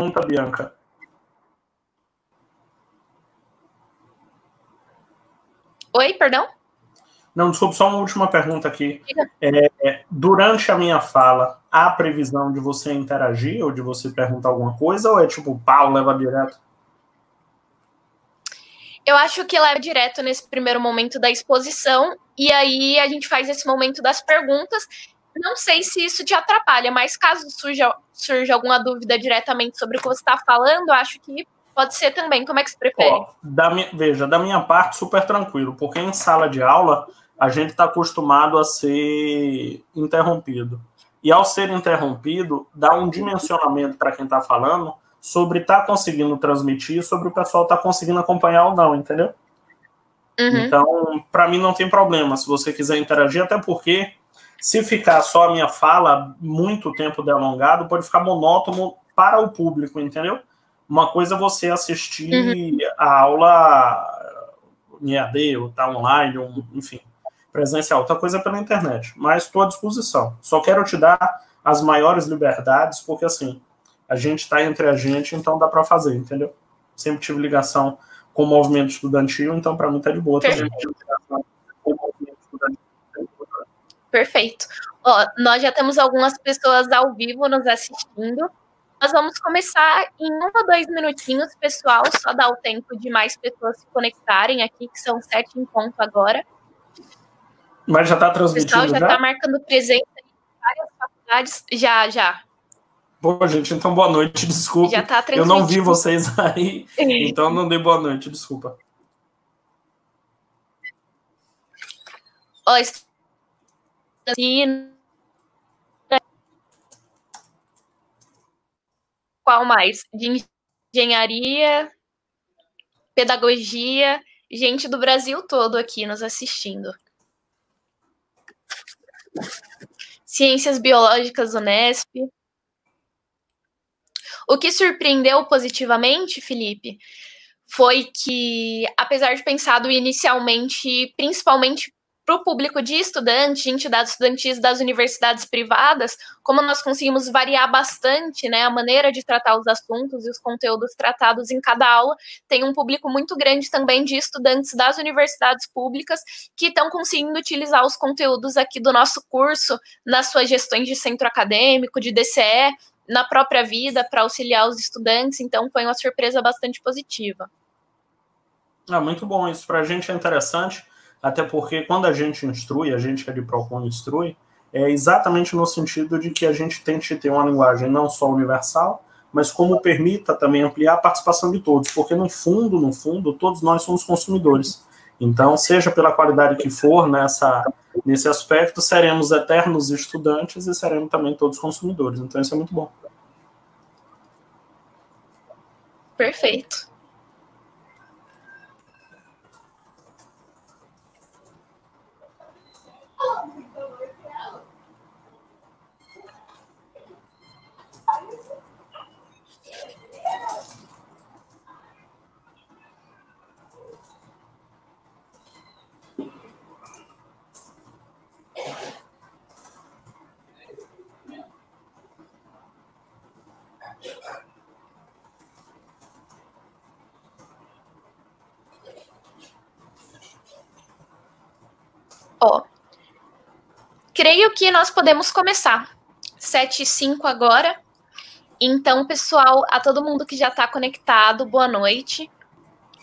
pergunta, Bianca. Oi, perdão? Não, desculpa, só uma última pergunta aqui. Durante a minha fala, há previsão de você interagir ou de você perguntar alguma coisa? Ou é tipo, pau, leva direto? Eu acho que leva direto nesse primeiro momento da exposição, e aí a gente faz esse momento das perguntas. Não sei se isso te atrapalha, mas caso surja alguma dúvida diretamente sobre o que você está falando, acho que pode ser também. Como é que você prefere? Ó, da minha parte, super tranquilo, porque em sala de aula a gente está acostumado a ser interrompido. E ao ser interrompido, dá um dimensionamento para quem está falando sobre tá conseguindo transmitir, sobre o pessoal tá conseguindo acompanhar ou não, entendeu? Uhum. Então, para mim não tem problema, se você quiser interagir, até porque se ficar só a minha fala muito tempo delongado, pode ficar monótono para o público, entendeu? Uma coisa é você assistir a aula em EAD, ou tá online, ou, enfim, presencial, outra coisa é pela internet, mas estou à disposição. Só quero te dar as maiores liberdades, porque assim, a gente está entre a gente, então dá para fazer, entendeu? Sempre tive ligação com o movimento estudantil, então para mim está de boa. Perfeito. Perfeito. Ó, nós já temos algumas pessoas ao vivo nos assistindo. Nós vamos começar em 1 ou 2 minutinhos, pessoal, só dá o tempo de mais pessoas se conectarem aqui, que são 7 em ponto agora. Mas já está transmitindo, né? O pessoal já está marcando presença em várias faculdades. Já. Bom, gente, então boa noite, desculpa. Já tá transmitindo. Eu não vi vocês aí, então não dei boa noite, desculpa. Qual mais? De engenharia, pedagogia, gente do Brasil todo aqui nos assistindo. Ciências biológicas, Unesp. O que surpreendeu positivamente, Felipe, foi que, apesar de pensado inicialmente, principalmente para o público de estudante, de entidades estudantis das universidades privadas, como nós conseguimos variar bastante, né, a maneira de tratar os assuntos e os conteúdos tratados em cada aula, tem um público muito grande também de estudantes das universidades públicas que estão conseguindo utilizar os conteúdos aqui do nosso curso nas suas gestões de centro acadêmico, de DCE, na própria vida, para auxiliar os estudantes, então foi uma surpresa bastante positiva. É muito bom, isso para a gente é interessante, até porque quando a gente instrui, a gente que é de PROCON instrui, é exatamente no sentido de que a gente tente ter uma linguagem não só universal, mas como permita também ampliar a participação de todos, porque no fundo, todos nós somos consumidores. Então, seja pela qualidade que for nesse aspecto, seremos eternos estudantes e seremos também todos consumidores. Então, isso é muito bom. Perfeito. Ó, creio que nós podemos começar. 7h05 agora. Então, pessoal, a todo mundo que já está conectado, boa noite.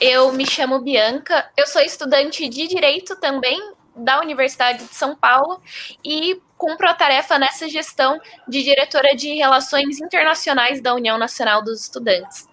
Eu me chamo Bianca, eu sou estudante de Direito também da Universidade de São Paulo e cumpro a tarefa nessa gestão de diretora de Relações Internacionais da União Nacional dos Estudantes.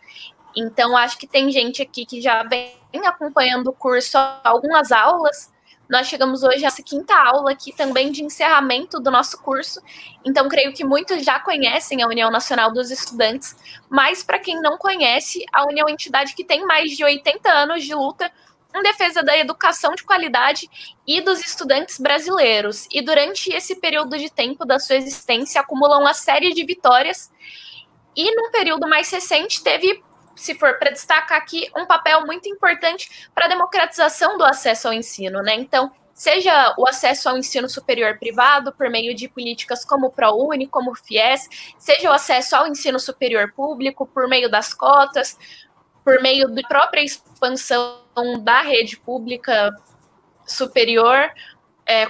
Então, acho que tem gente aqui que já vem acompanhando o curso há algumas aulas. Nós chegamos hoje a essa 5ª aula aqui também de encerramento do nosso curso, então creio que muitos já conhecem a União Nacional dos Estudantes, mas para quem não conhece, a União é uma entidade que tem mais de 80 anos de luta em defesa da educação de qualidade e dos estudantes brasileiros, e durante esse período de tempo da sua existência acumulou uma série de vitórias, e num período mais recente teve, se for para destacar aqui, um papel muito importante para a democratização do acesso ao ensino, né? Então, seja o acesso ao ensino superior privado por meio de políticas como o ProUni, como o Fies, seja o acesso ao ensino superior público por meio das cotas, por meio da própria expansão da rede pública superior,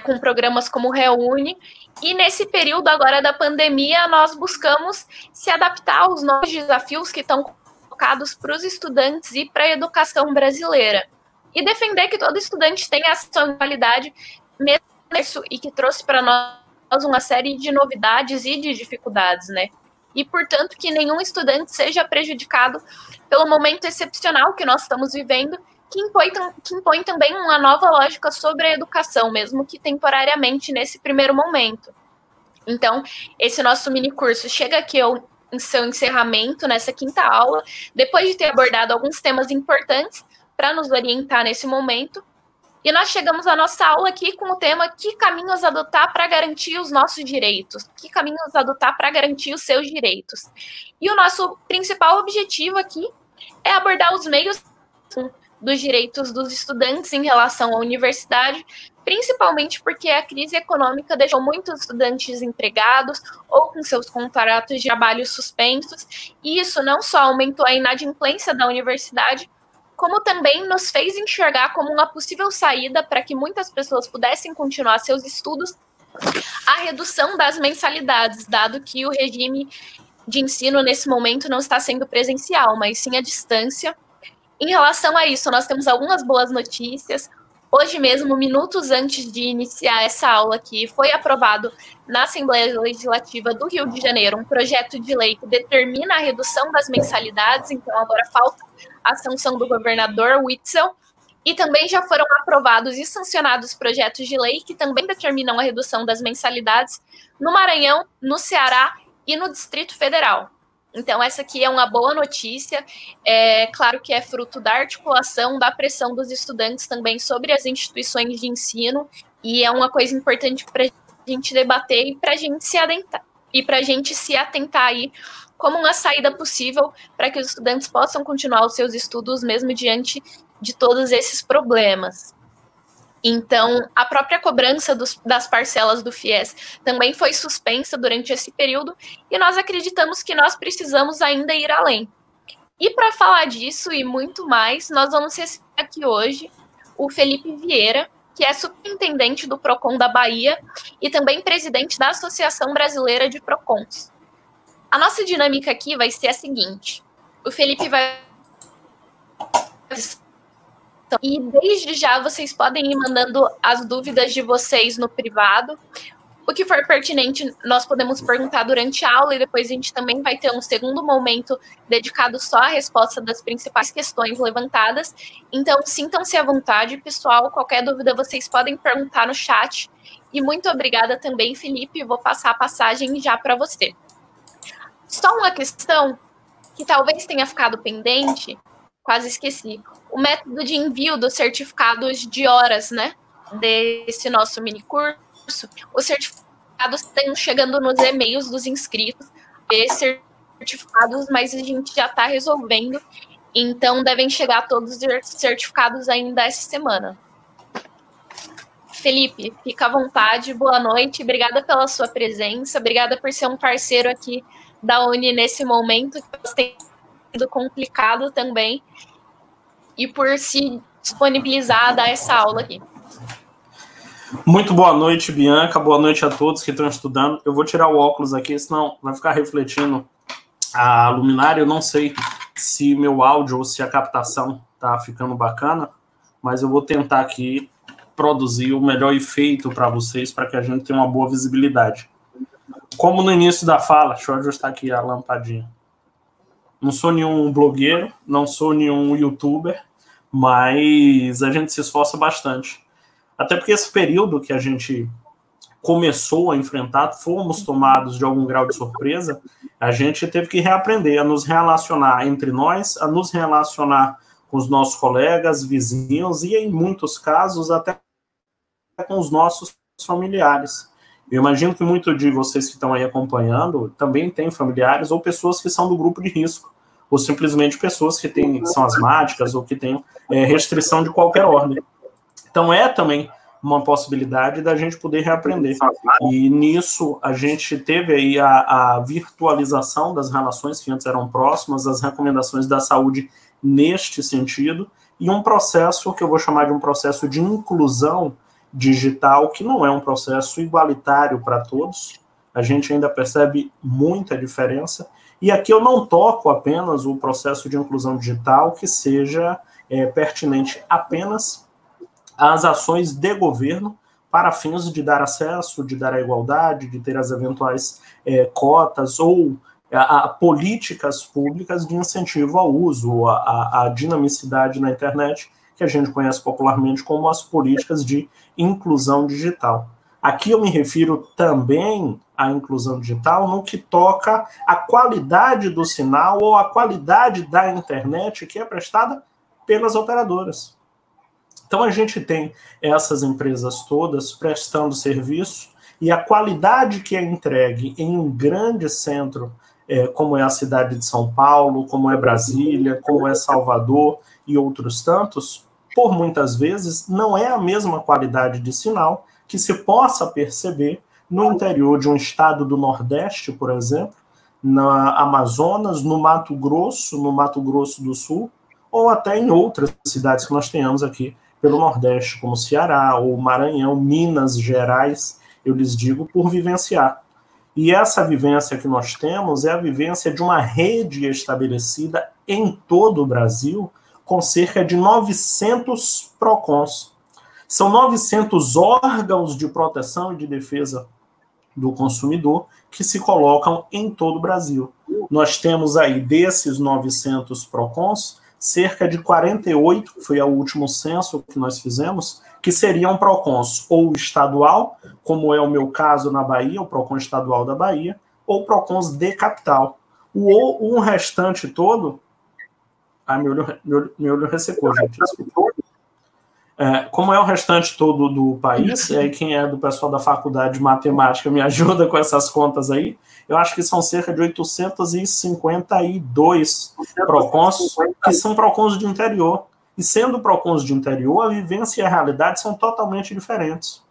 com programas como o ReUni. E nesse período agora da pandemia, nós buscamos se adaptar aos novos desafios que estão colocados para os estudantes e para a educação brasileira. E defender que todo estudante tem acesso à qualidade, mesmo, e que trouxe para nós uma série de novidades e de dificuldades, né? E, portanto, que nenhum estudante seja prejudicado pelo momento excepcional que nós estamos vivendo, que impõe também uma nova lógica sobre a educação, mesmo que temporariamente nesse primeiro momento. Então, esse nosso minicurso chega aqui ao seu encerramento nessa quinta aula, depois de ter abordado alguns temas importantes para nos orientar nesse momento. E nós chegamos à nossa aula aqui com o tema que caminhos adotar para garantir os nossos direitos, que caminhos adotar para garantir os seus direitos. E o nosso principal objetivo aqui é abordar os meios dos direitos dos estudantes em relação à universidade, principalmente porque a crise econômica deixou muitos estudantes desempregados ou com seus contratos de trabalho suspensos, e isso não só aumentou a inadimplência da universidade, como também nos fez enxergar como uma possível saída para que muitas pessoas pudessem continuar seus estudos a redução das mensalidades, dado que o regime de ensino nesse momento não está sendo presencial, mas sim à distância. Em relação a isso, nós temos algumas boas notícias. Hoje mesmo, minutos antes de iniciar essa aula aqui, foi aprovado na Assembleia Legislativa do Rio de Janeiro um projeto de lei que determina a redução das mensalidades, então agora falta a sanção do governador Witzel, e também já foram aprovados e sancionados projetos de lei que também determinam a redução das mensalidades no Maranhão, no Ceará e no Distrito Federal. Então, essa aqui é uma boa notícia. É claro que é fruto da articulação, da pressão dos estudantes também sobre as instituições de ensino, e é uma coisa importante para a gente debater e para a gente se adentrar, e para a gente se atentar aí como uma saída possível para que os estudantes possam continuar os seus estudos mesmo diante de todos esses problemas. Então, a própria cobrança das parcelas do FIES também foi suspensa durante esse período, e nós acreditamos que nós precisamos ainda ir além. E para falar disso e muito mais, nós vamos receber aqui hoje o Felipe Vieira, que é superintendente do PROCON da Bahia e também presidente da Associação Brasileira de PROCONs. A nossa dinâmica aqui vai ser a seguinte: o Felipe vai... E desde já vocês podem ir mandando as dúvidas de vocês no privado. O que for pertinente nós podemos perguntar durante a aula, e depois a gente também vai ter um segundo momento dedicado só à resposta das principais questões levantadas. Então sintam-se à vontade, pessoal. Qualquer dúvida vocês podem perguntar no chat. E muito obrigada também, Felipe. Vou passar a passagem já para você. Só uma questão que talvez tenha ficado pendente, quase esqueci. O método de envio dos certificados de horas, né, desse nosso minicurso. Os certificados estão chegando nos e-mails dos inscritos, esses certificados, mas a gente já está resolvendo, então devem chegar todos os certificados ainda essa semana. Felipe, fica à vontade, boa noite, obrigada pela sua presença, obrigada por ser um parceiro aqui da Uni nesse momento, que tem sido complicado também, e por se disponibilizar a dar essa aula aqui. Muito boa noite, Bianca, boa noite a todos que estão estudando. Eu vou tirar o óculos aqui, senão vai ficar refletindo a luminária. Eu não sei se meu áudio ou se a captação tá ficando bacana, mas eu vou tentar aqui produzir o melhor efeito para vocês, para que a gente tenha uma boa visibilidade. Como no início da fala, deixa eu ajustar aqui a lampadinha. Não sou nenhum blogueiro, não sou nenhum youtuber, mas a gente se esforça bastante. Até porque esse período que a gente começou a enfrentar, fomos tomados de algum grau de surpresa, a gente teve que reaprender a nos relacionar entre nós, a nos relacionar com os nossos colegas, vizinhos e, em muitos casos, até com os nossos familiares. Eu imagino que muitos de vocês que estão aí acompanhando também têm familiares ou pessoas que são do grupo de risco, ou simplesmente pessoas que têm, que são asmáticas ou que têm restrição de qualquer ordem. Então é também uma possibilidade da gente poder reaprender. E nisso a gente teve aí a virtualização das relações que antes eram próximas, as recomendações da saúde neste sentido, e um processo que eu vou chamar de um processo de inclusão digital, que não é um processo igualitário para todos. A gente ainda percebe muita diferença, e aqui eu não toco apenas o processo de inclusão digital que seja pertinente apenas às ações de governo para fins de dar acesso, de dar a igualdade, de ter as eventuais cotas ou a políticas públicas de incentivo ao uso, a dinamicidade na internet, que a gente conhece popularmente como as políticas de inclusão digital. Aqui eu me refiro também à inclusão digital no que toca à qualidade do sinal ou à qualidade da internet que é prestada pelas operadoras. Então a gente tem essas empresas todas prestando serviço, e a qualidade que é entregue em um grande centro como é a cidade de São Paulo, como é Brasília, como é Salvador e outros tantos, por muitas vezes não é a mesma qualidade de sinal que se possa perceber no interior de um estado do Nordeste, por exemplo, na Amazonas, no Mato Grosso, no Mato Grosso do Sul, ou até em outras cidades que nós tenhamos aqui pelo Nordeste, como Ceará, ou Maranhão, Minas Gerais, eu lhes digo, por vivenciar. E essa vivência que nós temos é a vivência de uma rede estabelecida em todo o Brasil, com cerca de 900 PROCONs. São 900 órgãos de proteção e de defesa do consumidor que se colocam em todo o Brasil. Nós temos aí, desses 900 PROCONs, cerca de 48, foi o último censo que nós fizemos, que seriam PROCONs ou estadual, como é o meu caso na Bahia, o PROCON estadual da Bahia, ou PROCONs de capital. O restante todo... Ah, meu olho ressecou, gente. Como é o restante todo do país, e aí quem é do pessoal da faculdade de matemática me ajuda com essas contas aí, eu acho que são cerca de 852 PROCONs, que são PROCONs de interior. E sendo PROCONs de interior, a vivência e a realidade são totalmente diferentes.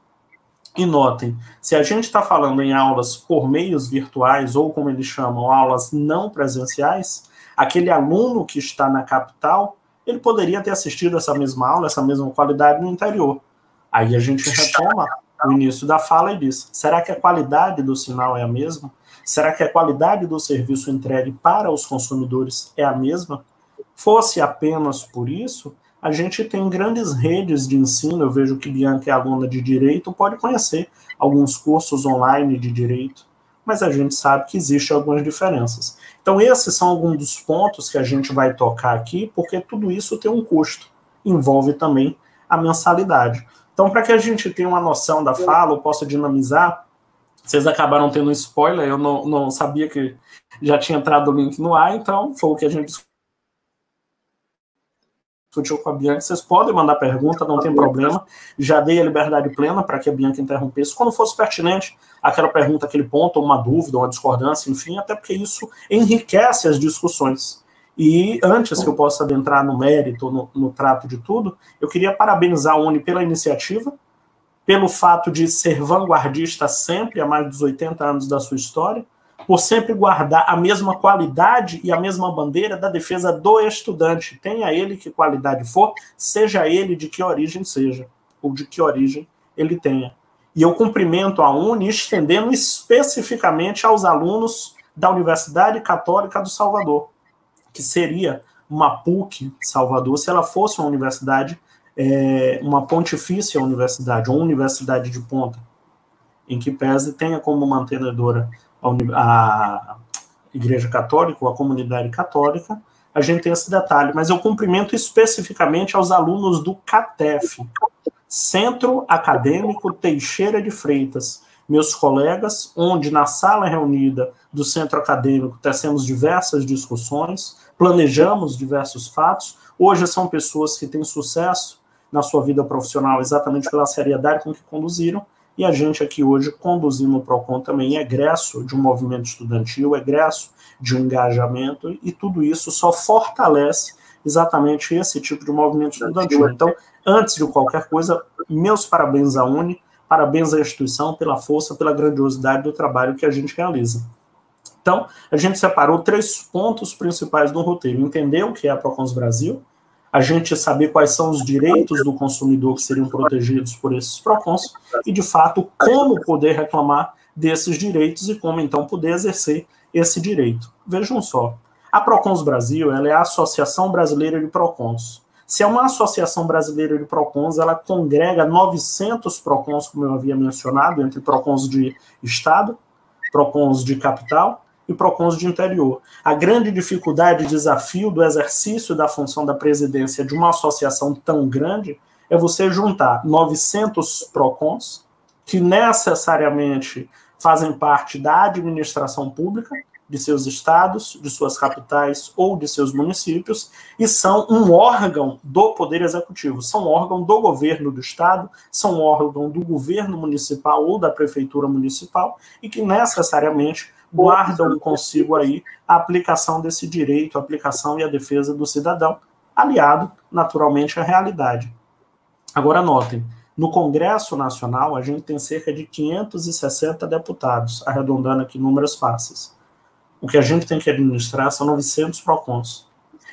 E notem, se a gente está falando em aulas por meios virtuais, ou como eles chamam, aulas não presenciais, aquele aluno que está na capital, ele poderia ter assistido essa mesma aula, essa mesma qualidade no interior. Aí a gente retoma o início da fala e diz, será que a qualidade do sinal é a mesma? Será que a qualidade do serviço entregue para os consumidores é a mesma? Fosse apenas por isso, a gente tem grandes redes de ensino. Eu vejo que Bianca é aluna de Direito, pode conhecer alguns cursos online de Direito, mas a gente sabe que existem algumas diferenças. Então, esses são alguns dos pontos que a gente vai tocar aqui, porque tudo isso tem um custo, envolve também a mensalidade. Então, para que a gente tenha uma noção da fala, eu posso dinamizar, vocês acabaram tendo um spoiler, eu não sabia que já tinha entrado o link no ar, então foi o que a gente discutiu com a Bianca. Vocês podem mandar pergunta, não tem problema. Já dei a liberdade plena para que a Bianca interrompesse quando fosse pertinente aquela pergunta, aquele ponto, uma dúvida, uma discordância, enfim, até porque isso enriquece as discussões. E antes que eu possa adentrar no mérito, no trato de tudo, eu queria parabenizar a UNE pela iniciativa, pelo fato de ser vanguardista sempre, há mais dos 80 anos da sua história, por sempre guardar a mesma qualidade e a mesma bandeira da defesa do estudante, tenha ele que qualidade for, seja ele de que origem seja, ou de que origem ele tenha. E eu cumprimento a UNE estendendo especificamente aos alunos da Universidade Católica do Salvador, que seria uma PUC Salvador, se ela fosse uma universidade, uma pontifícia universidade, ou universidade de ponta, em que pese tenha como mantenedora a Igreja Católica ou a comunidade católica, a gente tem esse detalhe, mas eu cumprimento especificamente aos alunos do CATEF, Centro Acadêmico Teixeira de Freitas, meus colegas, onde na sala reunida do Centro Acadêmico tecemos diversas discussões, planejamos diversos fatos, hoje são pessoas que têm sucesso na sua vida profissional exatamente pela seriedade com que conduziram, e a gente aqui hoje conduzindo o PROCON também, egresso de um movimento estudantil, egresso de um engajamento, e tudo isso só fortalece exatamente esse tipo de movimento estudantil. Então, antes de qualquer coisa, meus parabéns à UNE, parabéns à instituição pela força, pela grandiosidade do trabalho que a gente realiza. Então, a gente separou 3 pontos principais do roteiro. Entender o que é a Procons Brasil, a gente saber quais são os direitos do consumidor que seriam protegidos por esses PROCONs e, de fato, como poder reclamar desses direitos e como, então, poder exercer esse direito. Vejam só, a PROCONs Brasil, ela é a Associação Brasileira de PROCONs. Se é uma Associação Brasileira de PROCONs, ela congrega 900 PROCONs, como eu havia mencionado, entre PROCONs de Estado, PROCONs de capital e PROCONs de interior. A grande dificuldade e desafio do exercício da função da presidência de uma associação tão grande é você juntar 900 PROCONs, que necessariamente fazem parte da administração pública, de seus estados, de suas capitais ou de seus municípios, e são um órgão do Poder Executivo, são órgão do governo do estado, são órgão do governo municipal ou da prefeitura municipal, e que necessariamente guardam consigo aí a aplicação desse direito, a aplicação e a defesa do cidadão, aliado, naturalmente, à realidade. Agora, notem, no Congresso Nacional, a gente tem cerca de 560 deputados, arredondando aqui números fáceis. O que a gente tem que administrar são 900 PROCONs.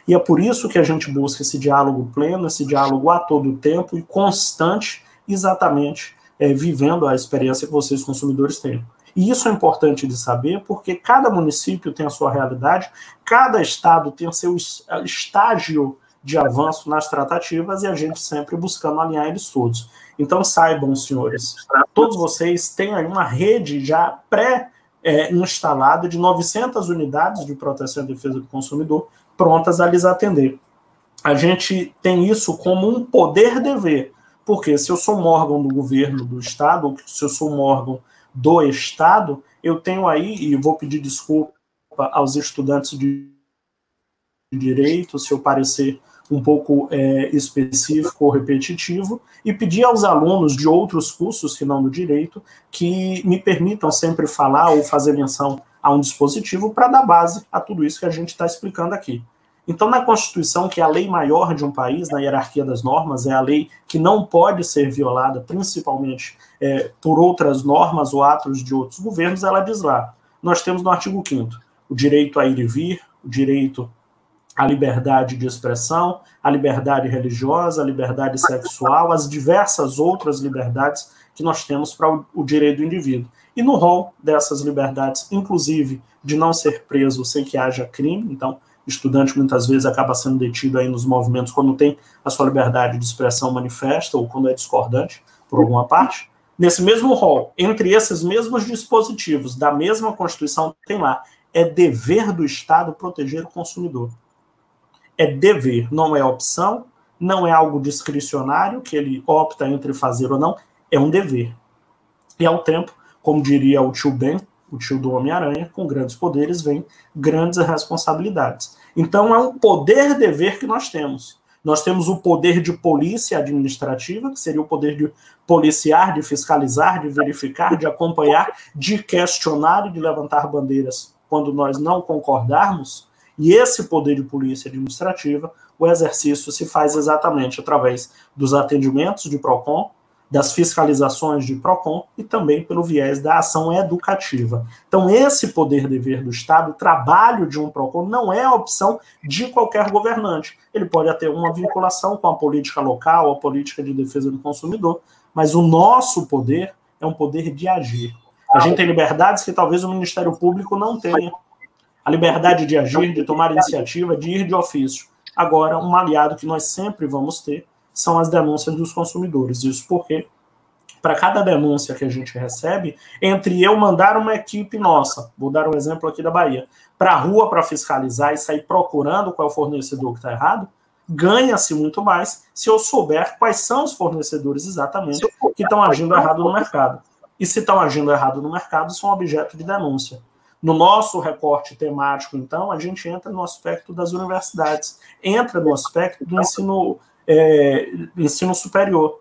E é por isso que a gente busca esse diálogo pleno, esse diálogo a todo tempo e constante, exatamente vivendo a experiência que vocês, consumidores, têm. E isso é importante de saber, porque cada município tem a sua realidade, cada estado tem o seu estágio de avanço nas tratativas, e a gente sempre buscando alinhar eles todos. Então saibam, senhores, todos vocês têm aí uma rede já pré-instalada de 900 unidades de proteção e defesa do consumidor prontas a lhes atender. A gente tem isso como um poder-dever, porque se eu sou um órgão do governo do estado, ou se eu sou um órgão do estado, eu tenho aí, e vou pedir desculpa aos estudantes de direito, se eu parecer um pouco específico ou repetitivo, e pedir aos alunos de outros cursos que não do direito, que me permitam sempre falar ou fazer menção a um dispositivo para dar base a tudo isso que a gente está explicando aqui. Então, na Constituição, que é a lei maior de um país, na hierarquia das normas, é a lei que não pode ser violada, principalmente por outras normas ou atos de outros governos, ela diz lá, nós temos no artigo 5º, o direito a ir e vir, o direito à liberdade de expressão, à liberdade religiosa, à liberdade sexual, as diversas outras liberdades que nós temos para o direito do indivíduo. E no rol dessas liberdades, inclusive de não ser preso sem que haja crime, então, estudante muitas vezes acaba sendo detido aí nos movimentos quando tem a sua liberdade de expressão manifesta ou quando é discordante por alguma parte. Nesse mesmo rol, entre esses mesmos dispositivos da mesma Constituição, tem lá, é dever do Estado proteger o consumidor. É dever, não é opção, não é algo discricionário que ele opta entre fazer ou não, é um dever. E ao tempo, como diria o tio Ben, o tio do Homem-Aranha, com grandes poderes vem grandes responsabilidades. Então é um poder-dever que nós temos. Nós temos o poder de polícia administrativa, que seria o poder de policiar, de fiscalizar, de verificar, de acompanhar, de questionar e de levantar bandeiras quando nós não concordarmos. E esse poder de polícia administrativa, o exercício se faz exatamente através dos atendimentos de PROCON, das fiscalizações de PROCON e também pelo viés da ação educativa. Então, esse poder-dever do Estado, o trabalho de um PROCON, não é a opção de qualquer governante. Ele pode até ter uma vinculação com a política local, a política de defesa do consumidor, mas o nosso poder é um poder de agir. A gente tem liberdades que talvez o Ministério Público não tenha. A liberdade de agir, de tomar iniciativa, de ir de ofício. Agora, um aliado que nós sempre vamos ter são as denúncias dos consumidores. Isso porque, para cada denúncia que a gente recebe, entre eu mandar uma equipe nossa, vou dar um exemplo aqui da Bahia, para a rua para fiscalizar e sair procurando qual é o fornecedor que está errado, ganha-se muito mais se eu souber quais são os fornecedores exatamente que estão agindo errado no mercado. E se estão agindo errado no mercado, são objeto de denúncia. No nosso recorte temático, então, a gente entra no aspecto das universidades, entra no aspecto do ensino superior.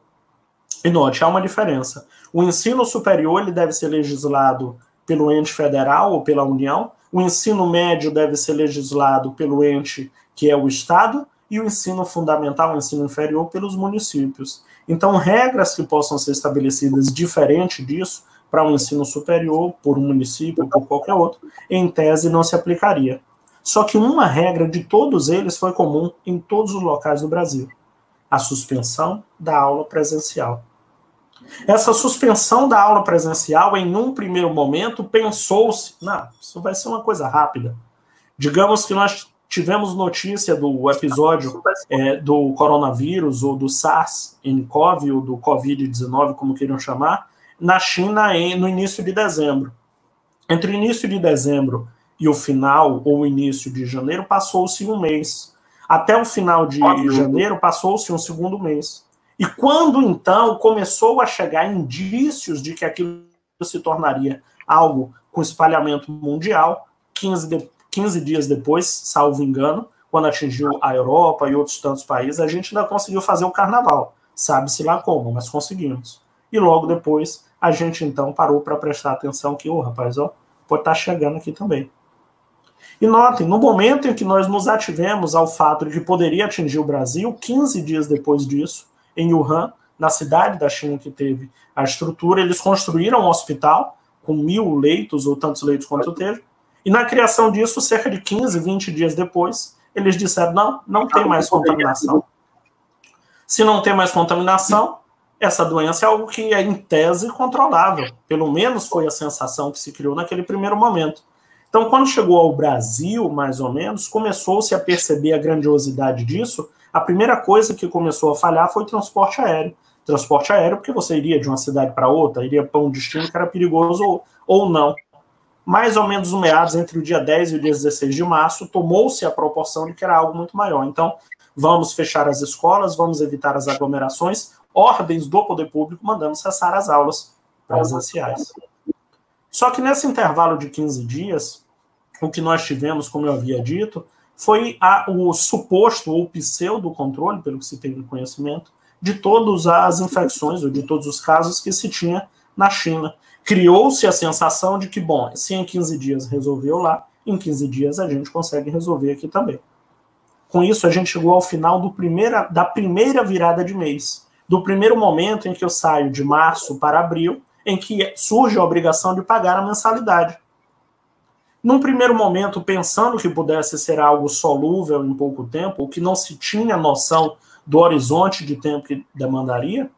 E note, há uma diferença. O ensino superior ele deve ser legislado pelo ente federal ou pela União, o ensino médio deve ser legislado pelo ente que é o Estado, e o ensino fundamental, o ensino inferior, pelos municípios. Então, regras que possam ser estabelecidas diferente disso, para um ensino superior, por um município, por qualquer outro, em tese não se aplicaria. Só que uma regra de todos eles foi comum em todos os locais do Brasil: a suspensão da aula presencial. Essa suspensão da aula presencial, em um primeiro momento, pensou-se, não, isso vai ser uma coisa rápida. Digamos que nós tivemos notícia do episódio do coronavírus, ou do SARS-CoV, ou do COVID-19, como queiram chamar, na China no início de dezembro. Entre o início de dezembro e o final, ou início de janeiro, passou-se um mês. Até o final de janeiro, passou-se um segundo mês. E quando, então, começou a chegar indícios de que aquilo se tornaria algo com espalhamento mundial, 15 dias depois, salvo engano, quando atingiu a Europa e outros tantos países, a gente ainda conseguiu fazer o carnaval. Sabe-se lá como, mas conseguimos. E logo depois, a gente, então, parou para prestar atenção que, rapaz, pode estar chegando aqui também. E notem, no momento em que nós nos ativemos ao fato de que poderia atingir o Brasil, 15 dias depois disso, em Wuhan, na cidade da China que teve a estrutura, eles construíram um hospital com 1.000 leitos, ou tantos leitos quanto teve, e na criação disso, cerca de 15, 20 dias depois, eles disseram, não tem mais contaminação. Se não tem mais contaminação, essa doença é algo que é, em tese, controlável. Pelo menos foi a sensação que se criou naquele primeiro momento. Então, quando chegou ao Brasil, mais ou menos, começou-se a perceber a grandiosidade disso. A primeira coisa que começou a falhar foi o transporte aéreo. Transporte aéreo, porque você iria de uma cidade para outra, iria para um destino que era perigoso ou não. Mais ou menos no meados, entre o dia 10 e o dia 16 de março, tomou-se a proporção de que era algo muito maior. Então, vamos fechar as escolas, vamos evitar as aglomerações, ordens do poder público mandando cessar as aulas presenciais. Só que nesse intervalo de 15 dias, o que nós tivemos, como eu havia dito, foi o suposto ou pseudo controle, pelo que se tem conhecimento, de todas as infecções ou de todos os casos que se tinha na China. Criou-se a sensação de que, bom, se em 15 dias resolveu lá, em 15 dias a gente consegue resolver aqui também. Com isso, a gente chegou ao final da primeira virada de mês, do primeiro momento em que eu saio de março para abril, em que surge a obrigação de pagar a mensalidade. Num primeiro momento, pensando que pudesse ser algo solúvel em pouco tempo, ou que não se tinha noção do horizonte de tempo que demandaria,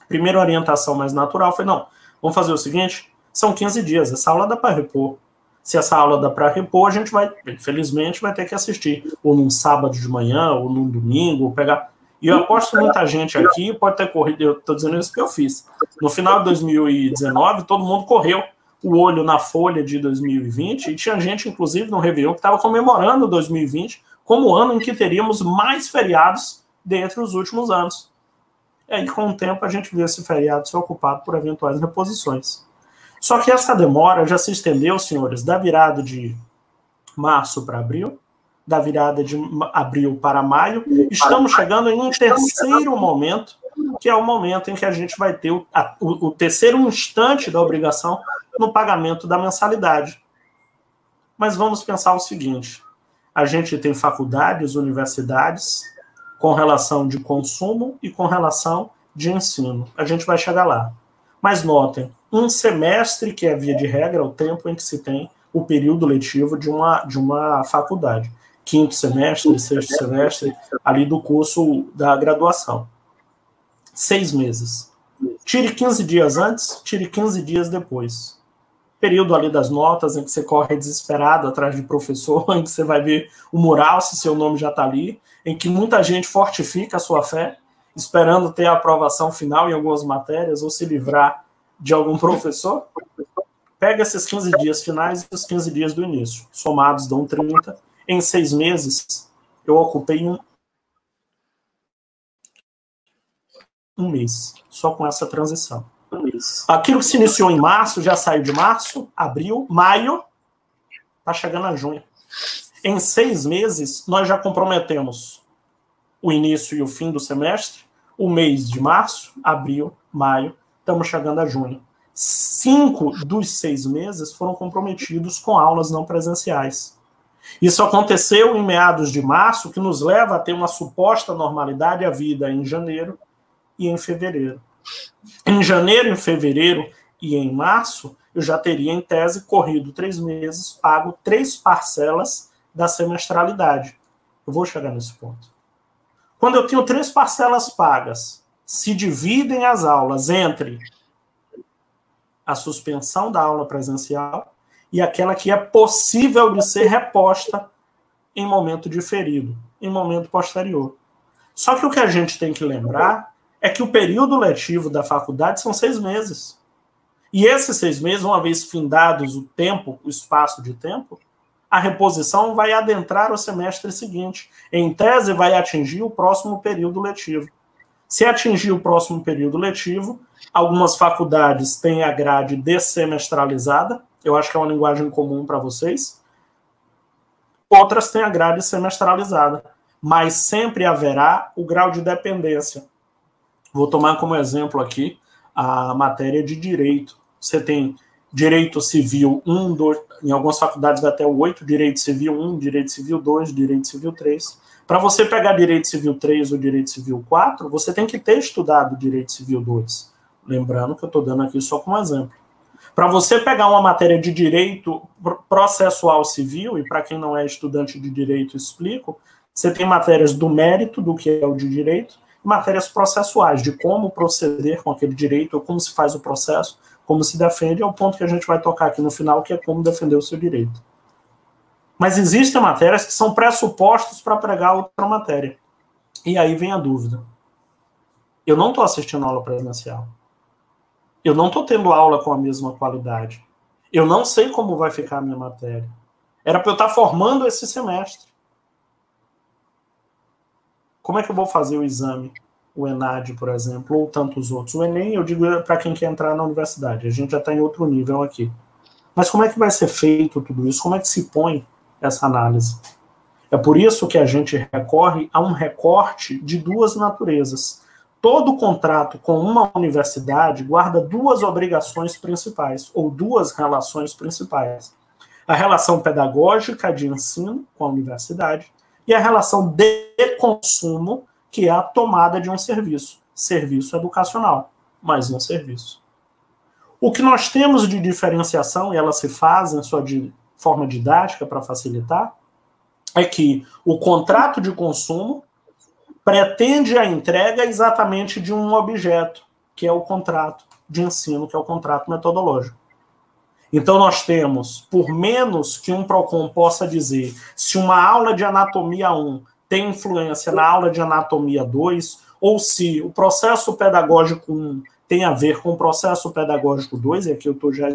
a primeira orientação mais natural foi, vamos fazer o seguinte, são 15 dias, essa aula dá para repor. Se essa aula dá para repor, a gente vai, infelizmente, vai ter que assistir, ou num sábado de manhã, ou num domingo, ou pegar... E eu aposto que muita gente aqui pode ter corrido, eu estou dizendo isso porque eu fiz. No final de 2019, todo mundo correu o olho na folha de 2020 e tinha gente, inclusive, no Réveillon, que estava comemorando 2020 como o ano em que teríamos mais feriados dentre os últimos anos. E aí, com o tempo, a gente vê esse feriado ser ocupado por eventuais reposições. Só que essa demora já se estendeu, senhores, da virada de março para abril, da virada de abril para maio, estamos chegando em um terceiro momento, que é o momento em que a gente vai ter o terceiro instante da obrigação no pagamento da mensalidade. Mas vamos pensar o seguinte, a gente tem faculdades, universidades, com relação de consumo e com relação de ensino. A gente vai chegar lá. Mas notem, um semestre, que é via de regra, o tempo em que se tem o período letivo de uma faculdade. Quinto semestre, sexto semestre, ali do curso da graduação. 6 meses. Tire 15 dias antes, tire 15 dias depois. Período ali das notas, em que você corre desesperado atrás de professor, em que você vai ver o mural, se seu nome já está ali, em que muita gente fortifica a sua fé, esperando ter a aprovação final em algumas matérias, ou se livrar de algum professor. Pega esses 15 dias finais e os 15 dias do início. Somados dão 30. Em 6 meses, eu ocupei um mês, só com essa transição. Aquilo que se iniciou em março, já saiu de março, abril, maio, está chegando a junho. Em 6 meses, nós já comprometemos o início e o fim do semestre, o mês de março, abril, maio, estamos chegando a junho. 5 dos 6 meses foram comprometidos com aulas não presenciais. Isso aconteceu em meados de março, o que nos leva a ter uma suposta normalidade à vida em janeiro e em fevereiro. Em janeiro, em fevereiro e em março, eu já teria, em tese, corrido 3 meses, pago 3 parcelas da semestralidade. Eu vou chegar nesse ponto. Quando eu tenho 3 parcelas pagas, se dividem as aulas entre a suspensão da aula presencial e aquela que é possível de ser reposta em momento diferido, em momento posterior. Só que o que a gente tem que lembrar é que o período letivo da faculdade são 6 meses. E esses 6 meses, uma vez findados o tempo, o espaço de tempo, a reposição vai adentrar o semestre seguinte. Em tese, vai atingir o próximo período letivo. Se atingir o próximo período letivo, algumas faculdades têm a grade dessemestralizada, eu acho que é uma linguagem comum para vocês, outras têm a grade semestralizada, mas sempre haverá o grau de dependência. Vou tomar como exemplo aqui a matéria de direito. Você tem direito civil 1, 2, em algumas faculdades vai até o 8, direito civil 1, direito civil 2, direito civil 3. Para você pegar direito civil 3 ou direito civil 4, você tem que ter estudado direito civil 2. Lembrando que eu estou dando aqui só como exemplo. Para você pegar uma matéria de direito processual civil, e para quem não é estudante de direito, explico, você tem matérias do mérito, do que é o de direito, e matérias processuais, de como proceder com aquele direito, ou como se faz o processo, como se defende, é o ponto que a gente vai tocar aqui no final, que é como defender o seu direito. Mas existem matérias que são pressupostos para pregar outra matéria. E aí vem a dúvida. Eu não estou assistindo aula presencial. Eu não estou tendo aula com a mesma qualidade. Eu não sei como vai ficar a minha matéria. Era para eu estar formando esse semestre. Como é que eu vou fazer o exame? O Enade, por exemplo, ou tantos outros. O Enem, eu digo para quem quer entrar na universidade. A gente já está em outro nível aqui. Mas como é que vai ser feito tudo isso? Como é que se põe essa análise? É por isso que a gente recorre a um recorte de 2 naturezas. Todo contrato com uma universidade guarda 2 obrigações principais, ou 2 relações principais. A relação pedagógica de ensino com a universidade e a relação de consumo, que é a tomada de um serviço. Serviço educacional, mas um serviço. O que nós temos de diferenciação, e elas se fazem só de forma didática para facilitar, é que o contrato de consumo pretende a entrega exatamente de um objeto, que é o contrato de ensino, que é o contrato metodológico. Então nós temos, por menos que um PROCON possa dizer, se uma aula de anatomia 1 tem influência na aula de anatomia 2, ou se o processo pedagógico 1 tem a ver com o processo pedagógico 2, e aqui eu estou já...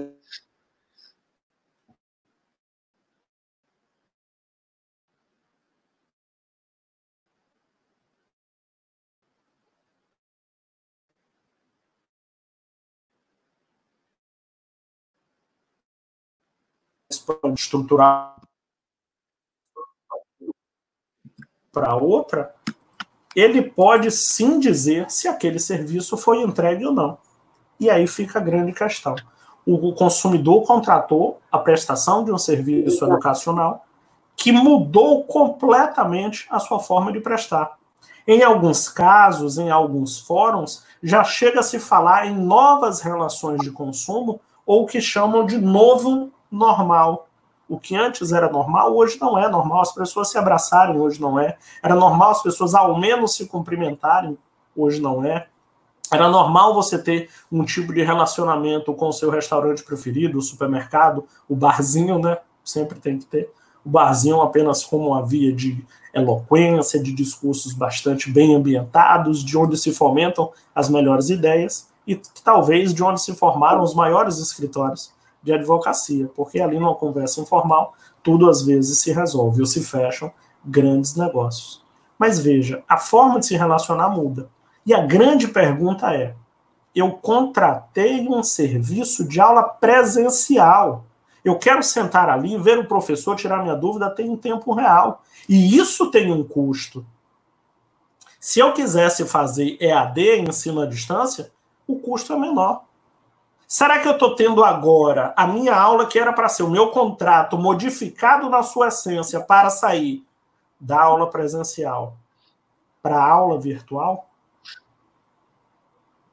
estruturar para outra, ele pode sim dizer se aquele serviço foi entregue ou não. E aí fica a grande questão. O consumidor contratou a prestação de um serviço educacional que mudou completamente a sua forma de prestar. Em alguns casos, em alguns fóruns, já chega a se falar em novas relações de consumo ou o que chamam de novo normal. O que antes era normal, hoje não é normal. As pessoas se abraçarem, hoje não é. Era normal as pessoas ao menos se cumprimentarem, hoje não é. Era normal você ter um tipo de relacionamento com o seu restaurante preferido, o supermercado, o barzinho, né? Sempre tem que ter. O barzinho apenas como uma via de eloquência, de discursos bastante bem ambientados, de onde se fomentam as melhores ideias e talvez de onde se formaram os maiores escritórios de advocacia, porque ali numa conversa informal, tudo às vezes se resolve ou se fecham grandes negócios. Mas veja, a forma de se relacionar muda. E a grande pergunta é, eu contratei um serviço de aula presencial. Eu quero sentar ali, ver o professor, tirar minha dúvida, tem um tempo real. E isso tem um custo. Se eu quisesse fazer EAD, ensino à distância, o custo é menor. Será que eu estou tendo agora a minha aula, que era para ser o meu contrato, modificado na sua essência para sair da aula presencial para a aula virtual?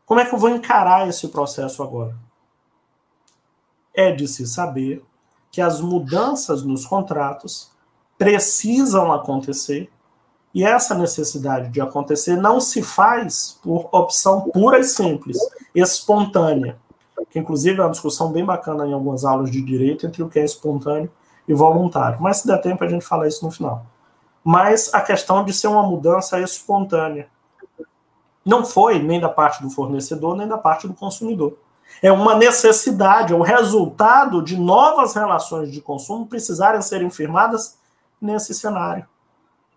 Como é que eu vou encarar esse processo agora? É de se saber que as mudanças nos contratos precisam acontecer, e essa necessidade de acontecer não se faz por opção pura e simples, espontânea, que inclusive é uma discussão bem bacana em algumas aulas de direito entre o que é espontâneo e voluntário. Mas se der tempo a gente fala isso no final. Mas a questão de ser uma mudança espontânea não foi nem da parte do fornecedor, nem da parte do consumidor. É uma necessidade, é o resultado de novas relações de consumo precisarem serem firmadas nesse cenário.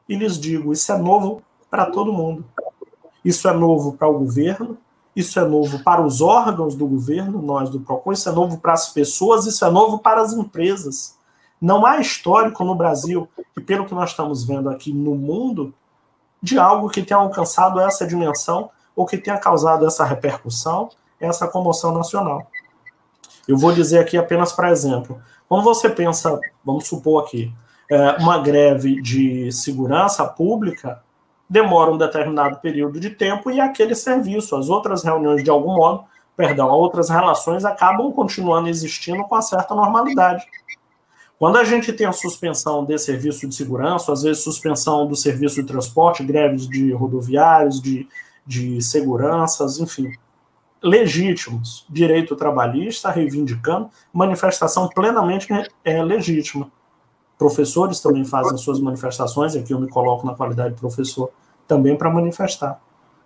E lhes digo, isso é novo para todo mundo. Isso é novo para o governo, isso é novo para os órgãos do governo, nós do PROCON, isso é novo para as pessoas, isso é novo para as empresas. Não há histórico no Brasil, e pelo que nós estamos vendo aqui no mundo, de algo que tenha alcançado essa dimensão ou que tenha causado essa repercussão, essa comoção nacional. Eu vou dizer aqui apenas para exemplo. Quando você pensa, vamos supor aqui, uma greve de segurança pública demora um determinado período de tempo e aquele serviço, as outras reuniões de algum modo, perdão, outras relações acabam continuando existindo com uma certa normalidade. Quando a gente tem a suspensão desse serviço de segurança, às vezes suspensão do serviço de transporte, greves de rodoviários, de seguranças, enfim, legítimos, direito trabalhista reivindicando, manifestação plenamente legítima. Professores também fazem suas manifestações, aqui eu me coloco na qualidade de professor também para manifestar.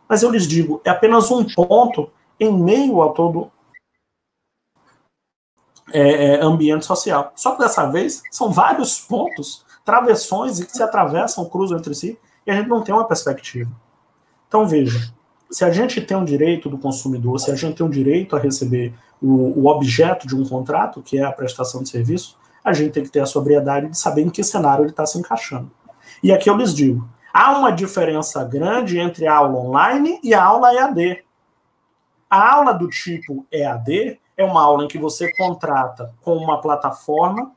Mas eu lhes digo, é apenas um ponto em meio a todo ambiente social. Só que dessa vez são vários pontos, travessões que se atravessam, cruzam entre si, e a gente não tem uma perspectiva. Então veja, se a gente tem um direito do consumidor, se a gente tem um direito a receber o objeto de um contrato, que é a prestação de serviço, a gente tem que ter a sobriedade de saber em que cenário ele está se encaixando. E aqui eu lhes digo, há uma diferença grande entre a aula online e a aula EAD. A aula do tipo EAD é uma aula em que você contrata com uma plataforma,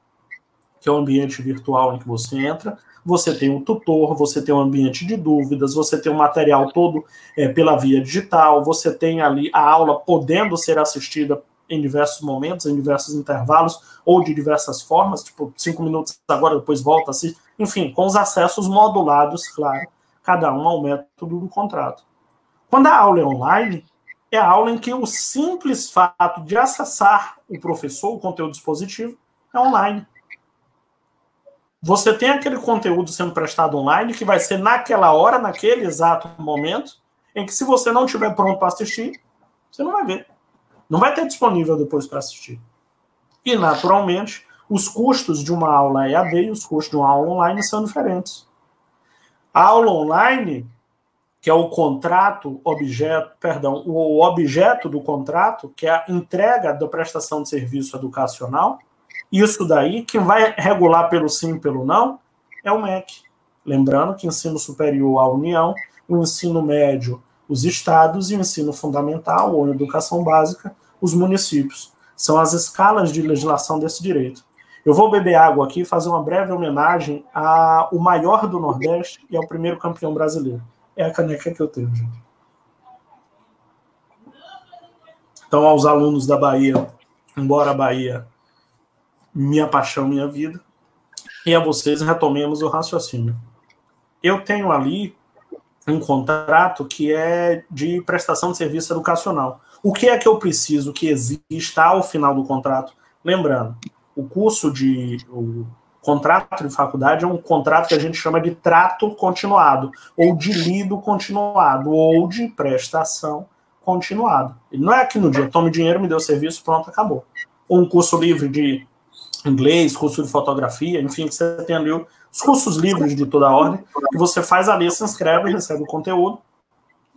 que é um ambiente virtual em que você entra, você tem um tutor, você tem um ambiente de dúvidas, você tem o material todo pela via digital, você tem ali a aula podendo ser assistida em diversos momentos, em diversos intervalos, ou de diversas formas, tipo, 5 minutos agora, depois volta assim, enfim, com os acessos modulados, claro, cada um ao método do contrato. Quando a aula é online, é a aula em que o simples fato de acessar o professor, o conteúdo dispositivo, é online. Você tem aquele conteúdo sendo prestado online, que vai ser naquela hora, naquele exato momento, em que se você não estiver pronto para assistir, você não vai ver. Não vai ter disponível depois para assistir. E, naturalmente, os custos de uma aula EAD e os custos de uma aula online são diferentes. A aula online, que é o contrato, o objeto do contrato, que é a entrega da prestação de serviço educacional, isso daí, quem vai regular pelo sim e pelo não, é o MEC. Lembrando que ensino superior à União, o ensino médio, os estados, e o ensino fundamental ou educação básica, os municípios. São as escalas de legislação desse direito. Eu vou beber água aqui e fazer uma breve homenagem ao maior do Nordeste e ao primeiro campeão brasileiro. É a caneca que eu tenho, gente. Então, aos alunos da Bahia, embora a Bahia, minha paixão, minha vida, e a vocês, retomemos o raciocínio. Eu tenho ali um contrato que é de prestação de serviço educacional. O que é que eu preciso que exista ao final do contrato? Lembrando, o contrato de faculdade é um contrato que a gente chama de trato continuado, ou de lido continuado, ou de prestação continuada. Não é aqui no dia, tome dinheiro, me deu serviço, pronto, acabou. Ou um curso livre de inglês, curso de fotografia, enfim, que você tem ali os cursos livres de toda a ordem, que você faz ali, se inscreve, recebe o conteúdo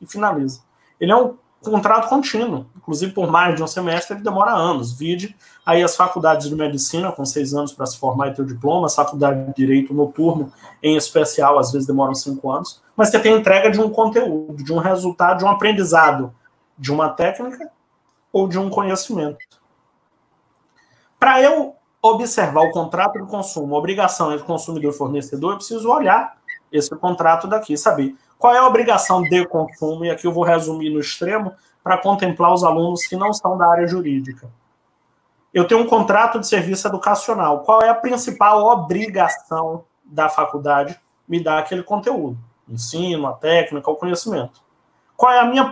e finaliza. Ele é um contrato contínuo, inclusive por mais de um semestre, ele demora anos. Vide aí as faculdades de medicina, com 6 anos para se formar e ter o diploma, as faculdades de direito noturno, em especial, às vezes demoram 5 anos, mas você tem a entrega de um conteúdo, de um resultado, de um aprendizado, de uma técnica, ou de um conhecimento. Para eu observar o contrato de consumo, obrigação entre consumidor e fornecedor, eu preciso olhar esse contrato daqui, saber qual é a obrigação de consumo, e aqui eu vou resumir no extremo para contemplar os alunos que não são da área jurídica. Eu tenho um contrato de serviço educacional. Qual é a principal obrigação da faculdade? Me dar aquele conteúdo, ensino, a técnica, o conhecimento. Qual é a minha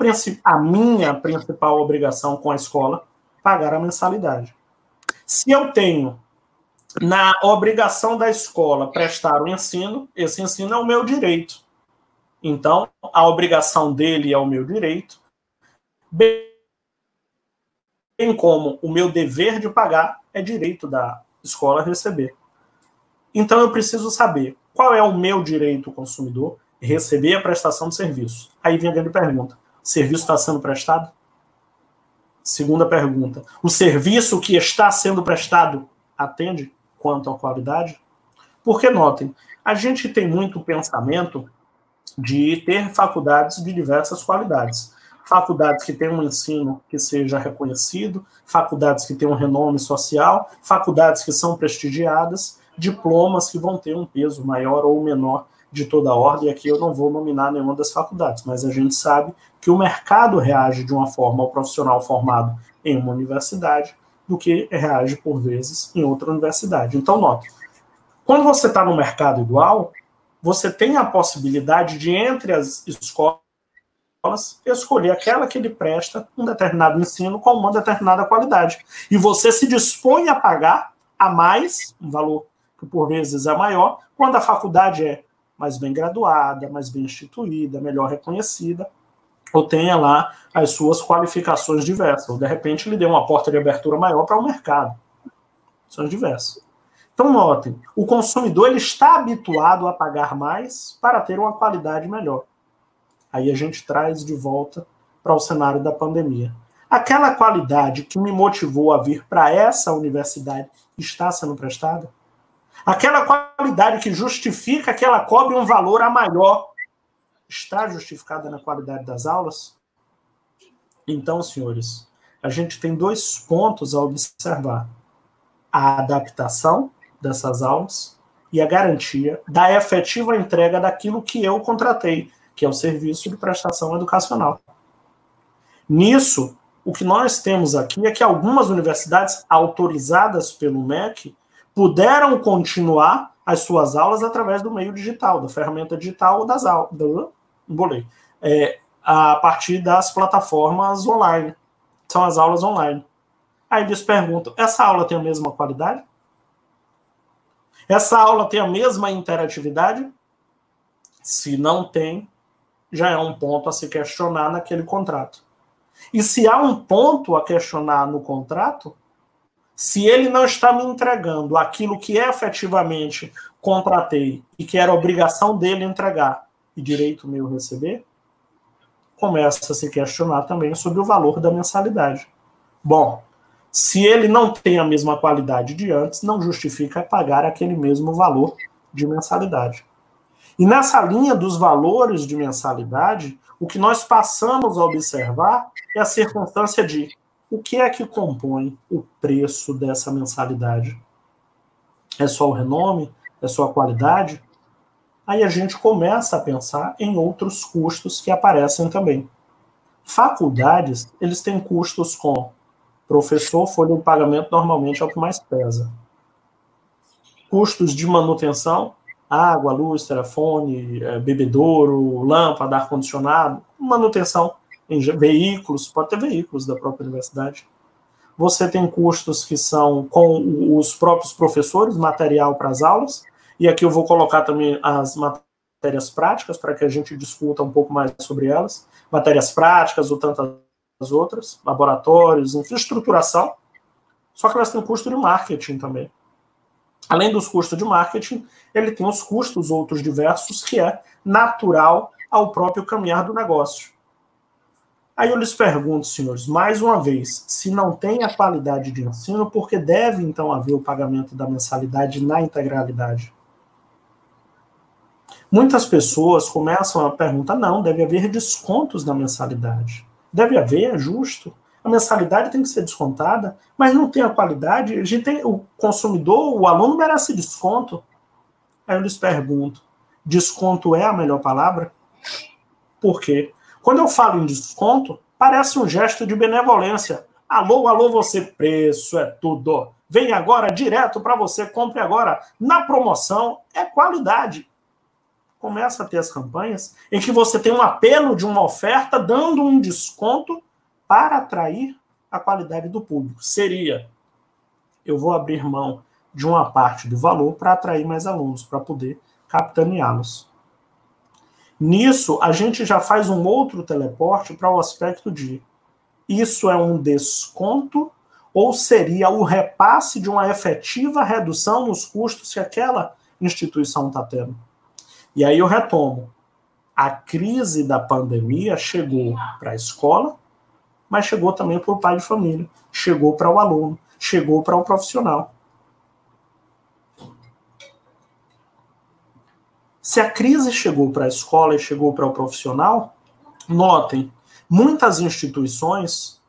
principal obrigação com a escola? Pagar a mensalidade. Se eu tenho na obrigação da escola prestar o ensino, esse ensino é o meu direito. Então, a obrigação dele é o meu direito, bem como o meu dever de pagar é direito da escola receber. Então, eu preciso saber qual é o meu direito consumidor, receber a prestação de serviço. Aí vem a grande pergunta, o serviço está sendo prestado? Segunda pergunta, o serviço que está sendo prestado atende quanto à qualidade? Porque, notem, a gente tem muito pensamento de ter faculdades de diversas qualidades. Faculdades que têm um ensino que seja reconhecido, faculdades que têm um renome social, faculdades que são prestigiadas, diplomas que vão ter um peso maior ou menor de toda a ordem. Aqui eu não vou nominar nenhuma das faculdades, mas a gente sabe que o mercado reage de uma forma ao profissional formado em uma universidade do que reage, por vezes, em outra universidade. Então, note, quando você está no mercado igual, você tem a possibilidade de, entre as escolas, escolher aquela que lhe presta um determinado ensino com uma determinada qualidade. E você se dispõe a pagar a mais, um valor que, por vezes, é maior, quando a faculdade é mais bem graduada, mais bem instituída, melhor reconhecida, ou tenha lá as suas qualificações diversas, ou de repente lhe dê uma porta de abertura maior para o mercado. São diversas. Então, notem, o consumidor ele está habituado a pagar mais para ter uma qualidade melhor. Aí a gente traz de volta para o cenário da pandemia. Aquela qualidade que me motivou a vir para essa universidade está sendo prestada? Aquela qualidade que justifica que ela cobre um valor a maior está justificada na qualidade das aulas? Então, senhores, a gente tem dois pontos a observar. A adaptação dessas aulas e a garantia da efetiva entrega daquilo que eu contratei, que é o serviço de prestação educacional. Nisso, o que nós temos aqui é que algumas universidades autorizadas pelo MEC puderam continuar as suas aulas através do meio digital, da ferramenta digital ou das aulas, a partir das plataformas online. São as aulas online. Aí eles perguntam, essa aula tem a mesma qualidade? Essa aula tem a mesma interatividade? Se não tem, já é um ponto a se questionar naquele contrato. E se há um ponto a questionar no contrato, se ele não está me entregando aquilo que efetivamente contratei e que era obrigação dele entregar e direito meu receber, começa a se questionar também sobre o valor da mensalidade. Bom, se ele não tem a mesma qualidade de antes, não justifica pagar aquele mesmo valor de mensalidade. E nessa linha dos valores de mensalidade, o que nós passamos a observar é a circunstância de o que é que compõe o preço dessa mensalidade? É só o renome? É só a qualidade? Aí a gente começa a pensar em outros custos que aparecem também. Faculdades, eles têm custos com professor, folha de pagamento normalmente é o que mais pesa. Custos de manutenção, água, luz, telefone, bebedouro, lâmpada, ar-condicionado, manutenção. Em veículos, pode ter veículos da própria universidade. Você tem custos que são com os próprios professores, material para as aulas, e aqui eu vou colocar também as matérias práticas, para que a gente discuta um pouco mais sobre elas, matérias práticas ou tantas outras, laboratórios, infraestruturação, só que elas têm custo de marketing também. Além dos custos de marketing, ele tem os custos outros diversos, que é natural ao próprio caminhar do negócio. Aí eu lhes pergunto, senhores, mais uma vez, se não tem a qualidade de ensino, por que deve, então, haver o pagamento da mensalidade na integralidade? Muitas pessoas começam a perguntar, não, deve haver descontos na mensalidade. Deve haver, é justo. a mensalidade tem que ser descontada, mas não tem a qualidade, a gente tem, o consumidor, o aluno merece desconto. Aí eu lhes pergunto, desconto é a melhor palavra? Por quê? Quando eu falo em desconto, parece um gesto de benevolência. Alô, alô, você, preço é tudo. Vem agora direto para você, compre agora. Na promoção é qualidade. Começa a ter as campanhas em que você tem um apelo de uma oferta dando um desconto para atrair a qualidade do público. Seria, eu vou abrir mão de uma parte do valor para atrair mais alunos, para poder capitaneá-los. Nisso, a gente já faz um outro teleporte para o aspecto de isso é um desconto ou seria o repasse de uma efetiva redução nos custos que aquela instituição está tendo. E aí eu retomo. A crise da pandemia chegou para a escola, mas chegou também para o pai de família, chegou para o aluno, chegou para o profissional. Se a crise chegou para a escola e chegou para o profissional, notem, muitas instituições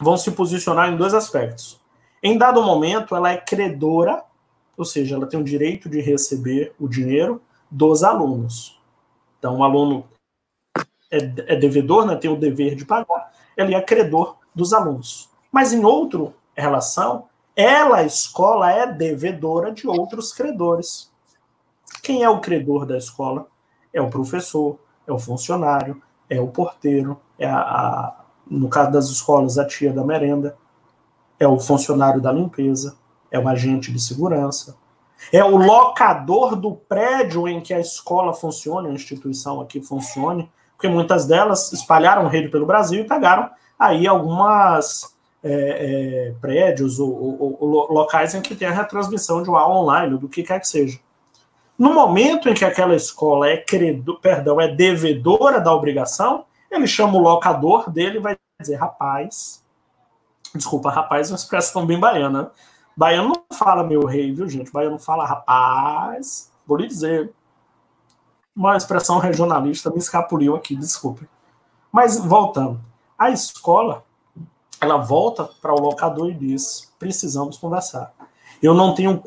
vão se posicionar em dois aspectos. Em dado momento, ela é credora, ou seja, ela tem o direito de receber o dinheiro dos alunos. Então, o aluno é devedor, né, tem o dever de pagar, ele é credor dos alunos. Mas em outra relação, ela, a escola, é devedora de outros credores. Quem é o credor da escola? É o professor, é o funcionário, é o porteiro, é no caso das escolas, a tia da merenda, é o funcionário da limpeza, é o agente de segurança, é o locador do prédio em que a escola funciona, a instituição aqui funcione, porque muitas delas espalharam rede pelo Brasil e pegaram aí algumas prédios ou locais em que tem a retransmissão de uma aula online, ou do que quer que seja. No momento em que aquela escola é devedora da obrigação, ele chama o locador dele e vai dizer, rapaz, desculpa, rapaz é uma expressão bem baiana, baiano não fala meu rei, viu, gente? Baiano fala rapaz, vou lhe dizer. Uma expressão regionalista me escapuliu aqui, desculpe. Mas voltando, a escola, ela volta para o locador e diz, precisamos conversar. Eu não tenho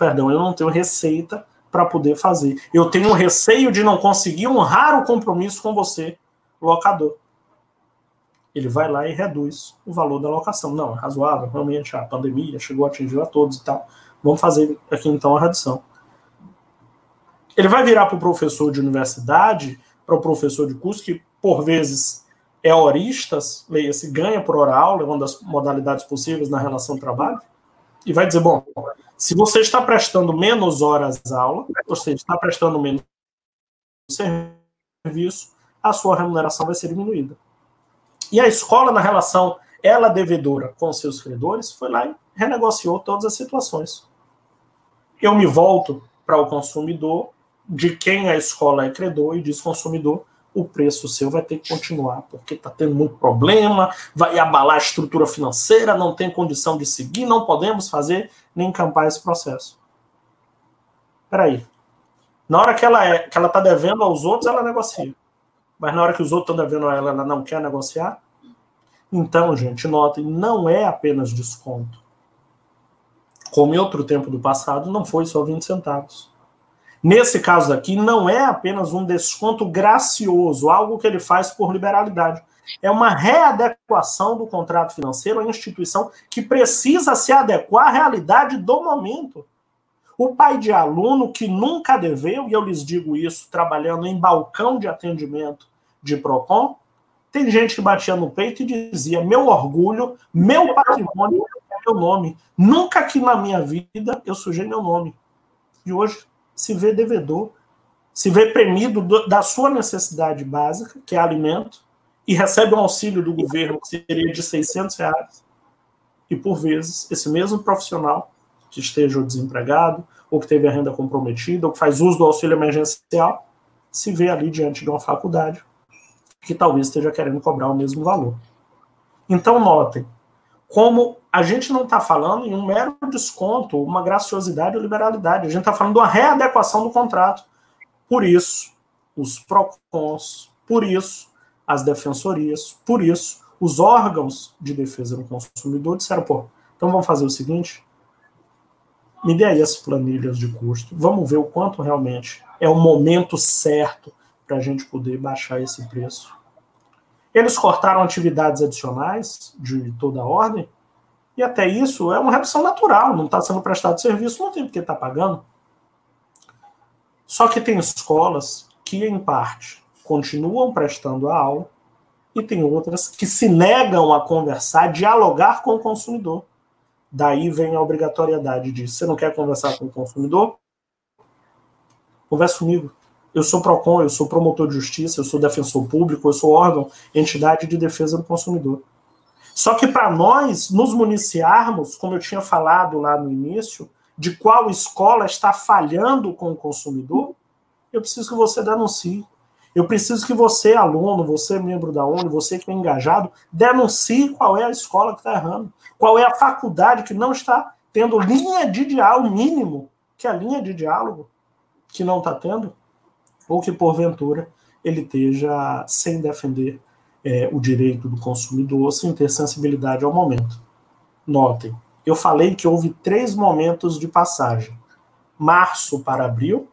eu não tenho receita para poder fazer. Eu tenho receio de não conseguir honrar o compromisso com você, locador. Ele vai lá e reduz o valor da locação. Não, é razoável, realmente a pandemia chegou, atingiu a todos e tal. Vamos fazer aqui então a redução. Ele vai virar para o professor de universidade, para o professor de curso, que por vezes é horistas, leia-se, ganha por hora aula, é uma das modalidades possíveis na relação de trabalho, e vai dizer, bom, se você está prestando menos horas aula, você está prestando menos serviço, a sua remuneração vai ser diminuída. E a escola, na relação ela devedora com seus credores, foi lá e renegociou todas as situações. Eu me volto para o consumidor, de quem a escola é credor, e diz, consumidor, o preço seu vai ter que continuar, porque está tendo muito problema, vai abalar a estrutura financeira, não tem condição de seguir, não podemos fazer nem encampar esse processo. Espera aí. Na hora que ela está devendo aos outros, ela negocia. Mas na hora que os outros estão devendo a ela, ela não quer negociar? Então, gente, notem, não é apenas desconto. Como em outro tempo do passado, não foi só 20 centavos. Nesse caso aqui, não é apenas um desconto gracioso, algo que ele faz por liberalidade. É uma readequação do contrato financeiro à instituição que precisa se adequar à realidade do momento. O pai de aluno que nunca deveu, e eu lhes digo isso, trabalhando em balcão de atendimento de PROCON, tem gente que batia no peito e dizia, meu orgulho, meu patrimônio é meu nome. Nunca que na minha vida eu sujei meu nome. E hoje se vê devedor, se vê premido da sua necessidade básica, que é alimento, e recebe um auxílio do governo que seria de R$600. E por vezes, esse mesmo profissional que esteja desempregado, ou que teve a renda comprometida, ou que faz uso do auxílio emergencial, se vê ali diante de uma faculdade que talvez esteja querendo cobrar o mesmo valor. Então, notem, como a gente não está falando em um mero desconto, uma graciosidade ou liberalidade, a gente está falando de uma readequação do contrato. Por isso, os PROCONs, por isso, as defensorias, por isso, os órgãos de defesa do consumidor disseram, pô, então vamos fazer o seguinte, me dê aí as planilhas de custo, vamos ver o quanto realmente é o momento certo para a gente poder baixar esse preço. Eles cortaram atividades adicionais de toda a ordem, e até isso é uma redução natural, não está sendo prestado serviço, não tem porque estar pagando. Só que tem escolas que, em parte, continuam prestando a aula, e tem outras que se negam a conversar, dialogar com o consumidor. Daí vem a obrigatoriedade de, você não quer conversar com o consumidor? Conversa comigo. Eu sou PROCON, eu sou promotor de justiça, eu sou defensor público, eu sou órgão, entidade de defesa do consumidor. Só que para nós nos municiarmos, como eu tinha falado lá no início, de qual escola está falhando com o consumidor, eu preciso que você denuncie. Eu preciso que você, aluno, você, membro da ONU, você que é engajado, denuncie qual é a escola que está errando, qual é a faculdade que não está tendo linha de diálogo mínimo, que é a linha de diálogo que não está tendo, ou que, porventura, ele esteja sem defender o direito do consumidor, sem ter sensibilidade ao momento. Notem, eu falei que houve 3 momentos de passagem. Março para abril,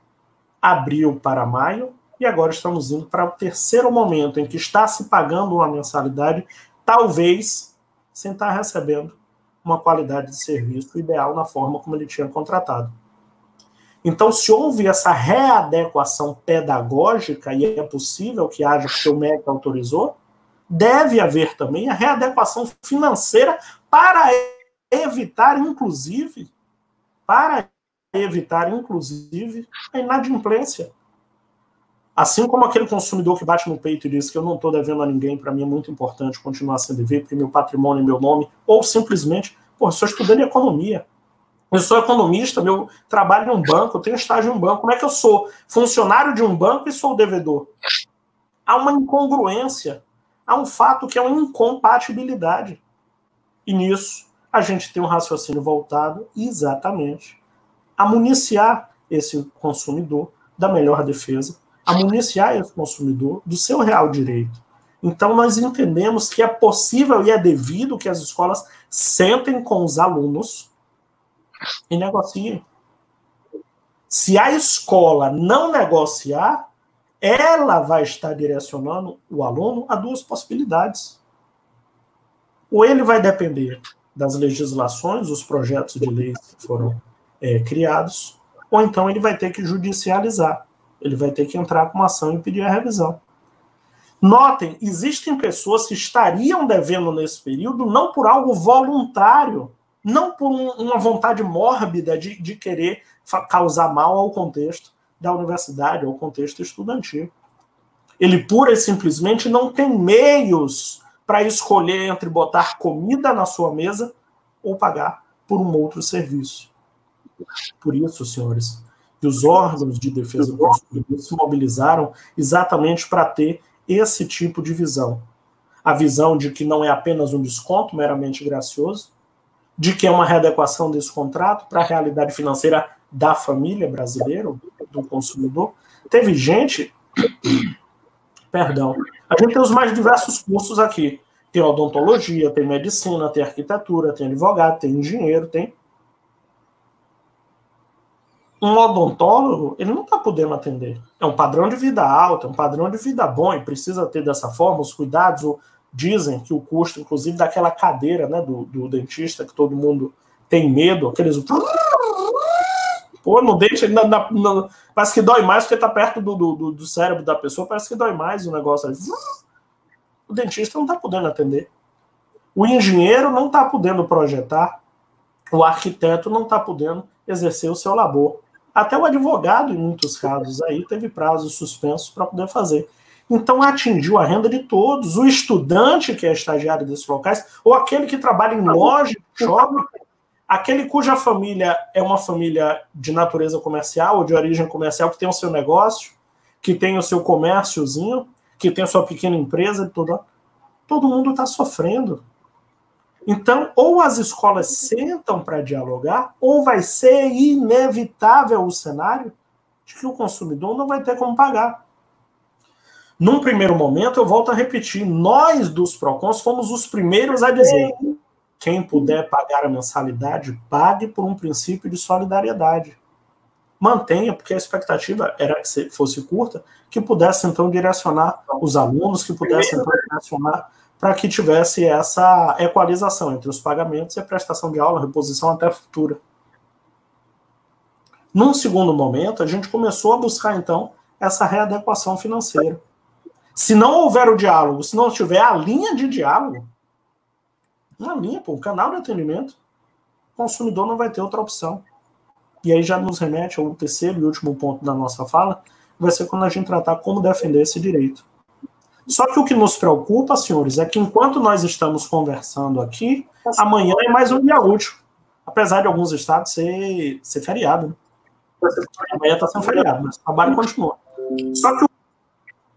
abril para maio, e agora estamos indo para o 3º momento em que está se pagando uma mensalidade, talvez sem estar recebendo uma qualidade de serviço ideal na forma como ele tinha contratado. Então, se houve essa readequação pedagógica, e é possível que haja, porque o MEC autorizou, deve haver também a readequação financeira para evitar, inclusive, a inadimplência. Assim como aquele consumidor que bate no peito e diz que eu não estou devendo a ninguém, para mim é muito importante continuar sem dever, porque meu patrimônio é meu nome, ou simplesmente, pô, eu sou estudante de economia, eu sou economista, meu trabalho em um banco, eu tenho estágio em um banco, como é que eu sou funcionário de um banco e sou devedor? Há uma incongruência, há um fato que é uma incompatibilidade. E nisso, a gente tem um raciocínio voltado exatamente a municiar esse consumidor da melhor defesa, a municiar esse consumidor do seu real direito. Então, nós entendemos que é possível e é devido que as escolas sentem com os alunos e negociem. Se a escola não negociar, ela vai estar direcionando o aluno a 2 possibilidades. Ou ele vai depender das legislações, dos projetos de leis que foram criados, ou então ele vai ter que judicializar. Ele vai ter que entrar com uma ação e pedir a revisão. Notem, existem pessoas que estariam devendo nesse período não por algo voluntário, não por uma vontade mórbida de querer causar mal ao contexto da universidade, ao contexto estudantil. Ele pura e simplesmente não tem meios para escolher entre botar comida na sua mesa ou pagar por um outro serviço. Por isso, senhores, que os órgãos de defesa do consumidor se mobilizaram exatamente para ter esse tipo de visão. A visão de que não é apenas um desconto meramente gracioso, de que é uma readequação desse contrato para a realidade financeira da família brasileira, do consumidor. Teve gente... Perdão. A gente tem os mais diversos cursos aqui. Tem odontologia, tem medicina, tem arquitetura, tem advogado, tem engenheiro, tem... Um odontólogo, ele não está podendo atender. É um padrão de vida alto, é um padrão de vida bom, e precisa ter dessa forma os cuidados. Dizem que o custo, inclusive, daquela cadeira, né, do dentista, que todo mundo tem medo, aqueles... Pô, no dente, parece que dói mais, porque está perto do cérebro da pessoa, parece que dói mais o negócio. O dentista não está podendo atender. O engenheiro não está podendo projetar. O arquiteto não está podendo exercer o seu labor. Até o advogado, em muitos casos, aí teve prazos suspensos para poder fazer. Então, atingiu a renda de todos. O estudante que é estagiário desses locais, ou aquele que trabalha em loja, shopping, aquele cuja família é uma família de natureza comercial ou de origem comercial, que tem o seu negócio, que tem o seu comérciozinho, que tem a sua pequena empresa, todo mundo está sofrendo. Então, ou as escolas sentam para dialogar, ou vai ser inevitável o cenário de que o consumidor não vai ter como pagar. Num primeiro momento, eu volto a repetir, nós dos PROCONs fomos os primeiros a dizer: quem puder pagar a mensalidade, pague por um princípio de solidariedade. Mantenha, porque a expectativa era que se fosse curta, que pudesse então direcionar os alunos, que pudesse então direcionar para que tivesse essa equalização entre os pagamentos e a prestação de aula, reposição até futura. Num segundo momento, a gente começou a buscar então essa readequação financeira. Se não houver o diálogo, se não tiver a linha de diálogo, uma linha, pô, um canal de atendimento, o consumidor não vai ter outra opção. E aí já nos remete ao terceiro e último ponto da nossa fala, vai ser quando a gente tratar como defender esse direito. Só que o que nos preocupa, senhores, é que enquanto nós estamos conversando aqui, amanhã é mais um dia útil. Apesar de alguns estados ser feriado, né? Amanhã está sendo feriado, mas o trabalho continua. Só que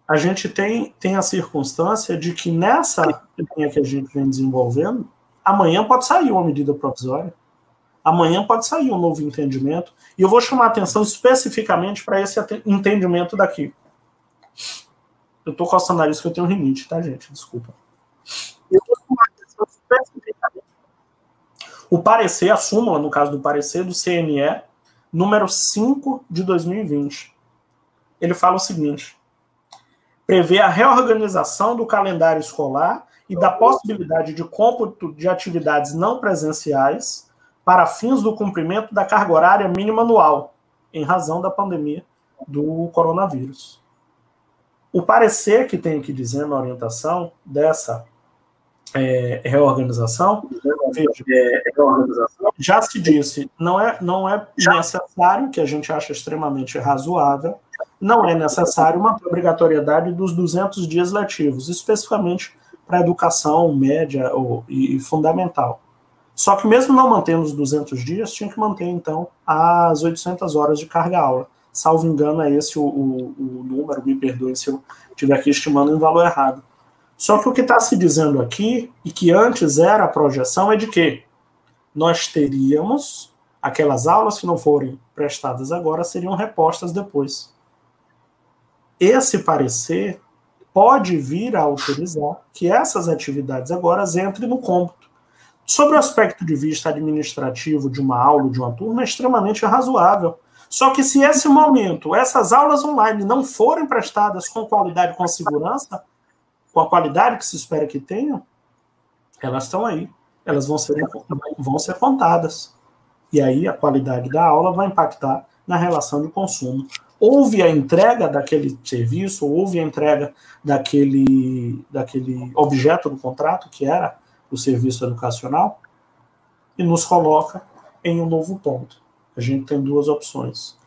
a gente tem a circunstância de que nessa linha que a gente vem desenvolvendo, amanhã pode sair uma medida provisória, amanhã pode sair um novo entendimento, e eu vou chamar a atenção especificamente para esse entendimento daqui. Eu estou coçando o nariz que eu tenho rinite, tá, gente? Desculpa. Eu vou chamar a atenção especificamente. O parecer, a súmula, no caso do parecer, do CNE, número 5 de 2020. Ele fala o seguinte: prevê a reorganização do calendário escolar e da possibilidade de cômputo de atividades não presenciais para fins do cumprimento da carga horária mínima anual, em razão da pandemia do coronavírus. O parecer que tem aqui dizendo a orientação dessa reorganização, já se disse, não é necessário, que a gente acha extremamente razoável, não é necessário uma obrigatoriedade dos 200 dias letivos, especificamente para a educação média e fundamental. Só que mesmo não mantendo os 200 dias, tinha que manter, então, as 800 horas de carga-aula. Salvo engano, é esse o número, me perdoe se eu estiver aqui estimando em valor errado. Só que o que está se dizendo aqui, e que antes era a projeção, é de que nós teríamos aquelas aulas que não forem prestadas agora, seriam repostas depois. Esse parecer pode vir a autorizar que essas atividades agora entrem no cômputo. Sobre o aspecto de vista administrativo de uma aula, de uma turma, é extremamente razoável. Só que se esse momento, essas aulas online não forem prestadas com qualidade, com segurança, com a qualidade que se espera que tenham, elas estão aí. Elas vão ser contadas. E aí a qualidade da aula vai impactar na relação de consumo. Houve a entrega daquele serviço, houve a entrega daquele objeto do contrato, que era o serviço educacional, e nos coloca em um novo ponto. A gente tem duas opções: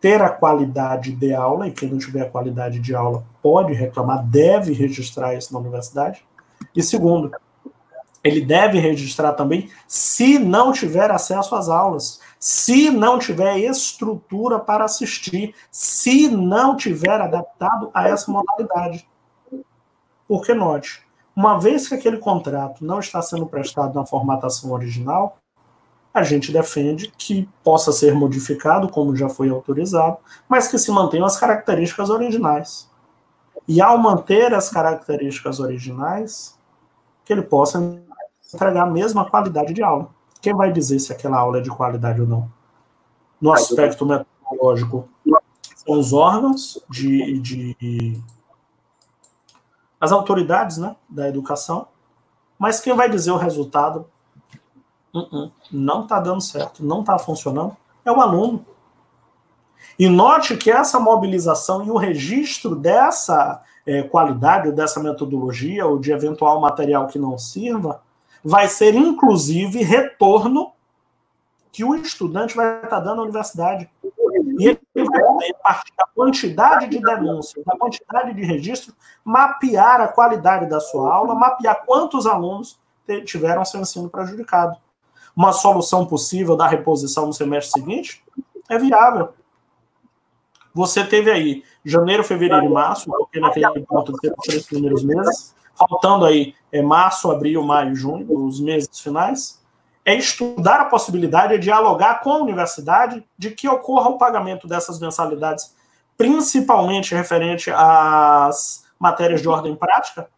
ter a qualidade de aula, e quem não tiver a qualidade de aula pode reclamar, deve registrar isso na universidade, e segundo, ele deve registrar também se não tiver acesso às aulas, se não tiver estrutura para assistir, se não tiver adaptado a essa modalidade. Porque, note, uma vez que aquele contrato não está sendo prestado na formatação original, a gente defende que possa ser modificado, como já foi autorizado, mas que se mantenham as características originais. E ao manter as características originais, que ele possa entregar a mesma qualidade de aula. Quem vai dizer se aquela aula é de qualidade ou não? No aspecto metodológico, são os órgãos as autoridades, né, da educação, mas quem vai dizer o resultado? Não está dando certo, não está funcionando, é o aluno. E note que essa mobilização e o registro dessa qualidade, dessa metodologia, ou de eventual material que não sirva, vai ser, inclusive, retorno que o estudante vai estar dando à universidade. E ele vai poder, a partir da quantidade de denúncias, da quantidade de registro, mapear a qualidade da sua aula, mapear quantos alunos tiveram seu ensino prejudicado. Uma solução possível da reposição no semestre seguinte é viável. Você teve aí janeiro, fevereiro e março, porque naquele ponto teve os três primeiros meses, faltando aí março, abril, maio, junho, os meses finais, é estudar a possibilidade de dialogar com a universidade de que ocorra o pagamento dessas mensalidades, principalmente referente às matérias de ordem prática,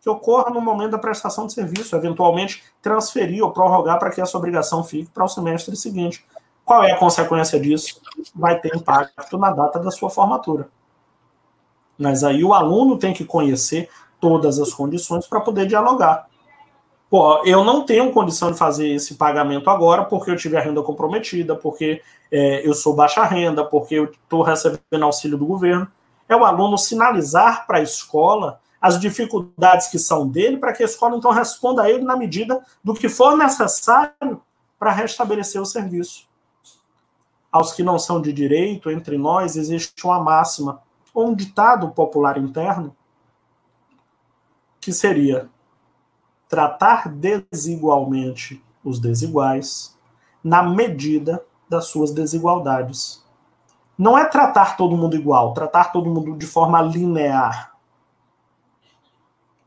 que ocorra no momento da prestação de serviço, eventualmente transferir ou prorrogar para que essa obrigação fique para o semestre seguinte. Qual é a consequência disso? Vai ter impacto na data da sua formatura. Mas aí o aluno tem que conhecer todas as condições para poder dialogar. Pô, eu não tenho condição de fazer esse pagamento agora porque eu tive a renda comprometida, porque eu sou baixa renda, porque eu estou recebendo auxílio do governo. É o aluno sinalizar para a escola as dificuldades que são dele para que a escola, então, responda a ele na medida do que for necessário para restabelecer o serviço. Aos que não são de direito, entre nós, existe uma máxima, ou um ditado popular interno, que seria tratar desigualmente os desiguais na medida das suas desigualdades. Não é tratar todo mundo igual, tratar todo mundo de forma linear.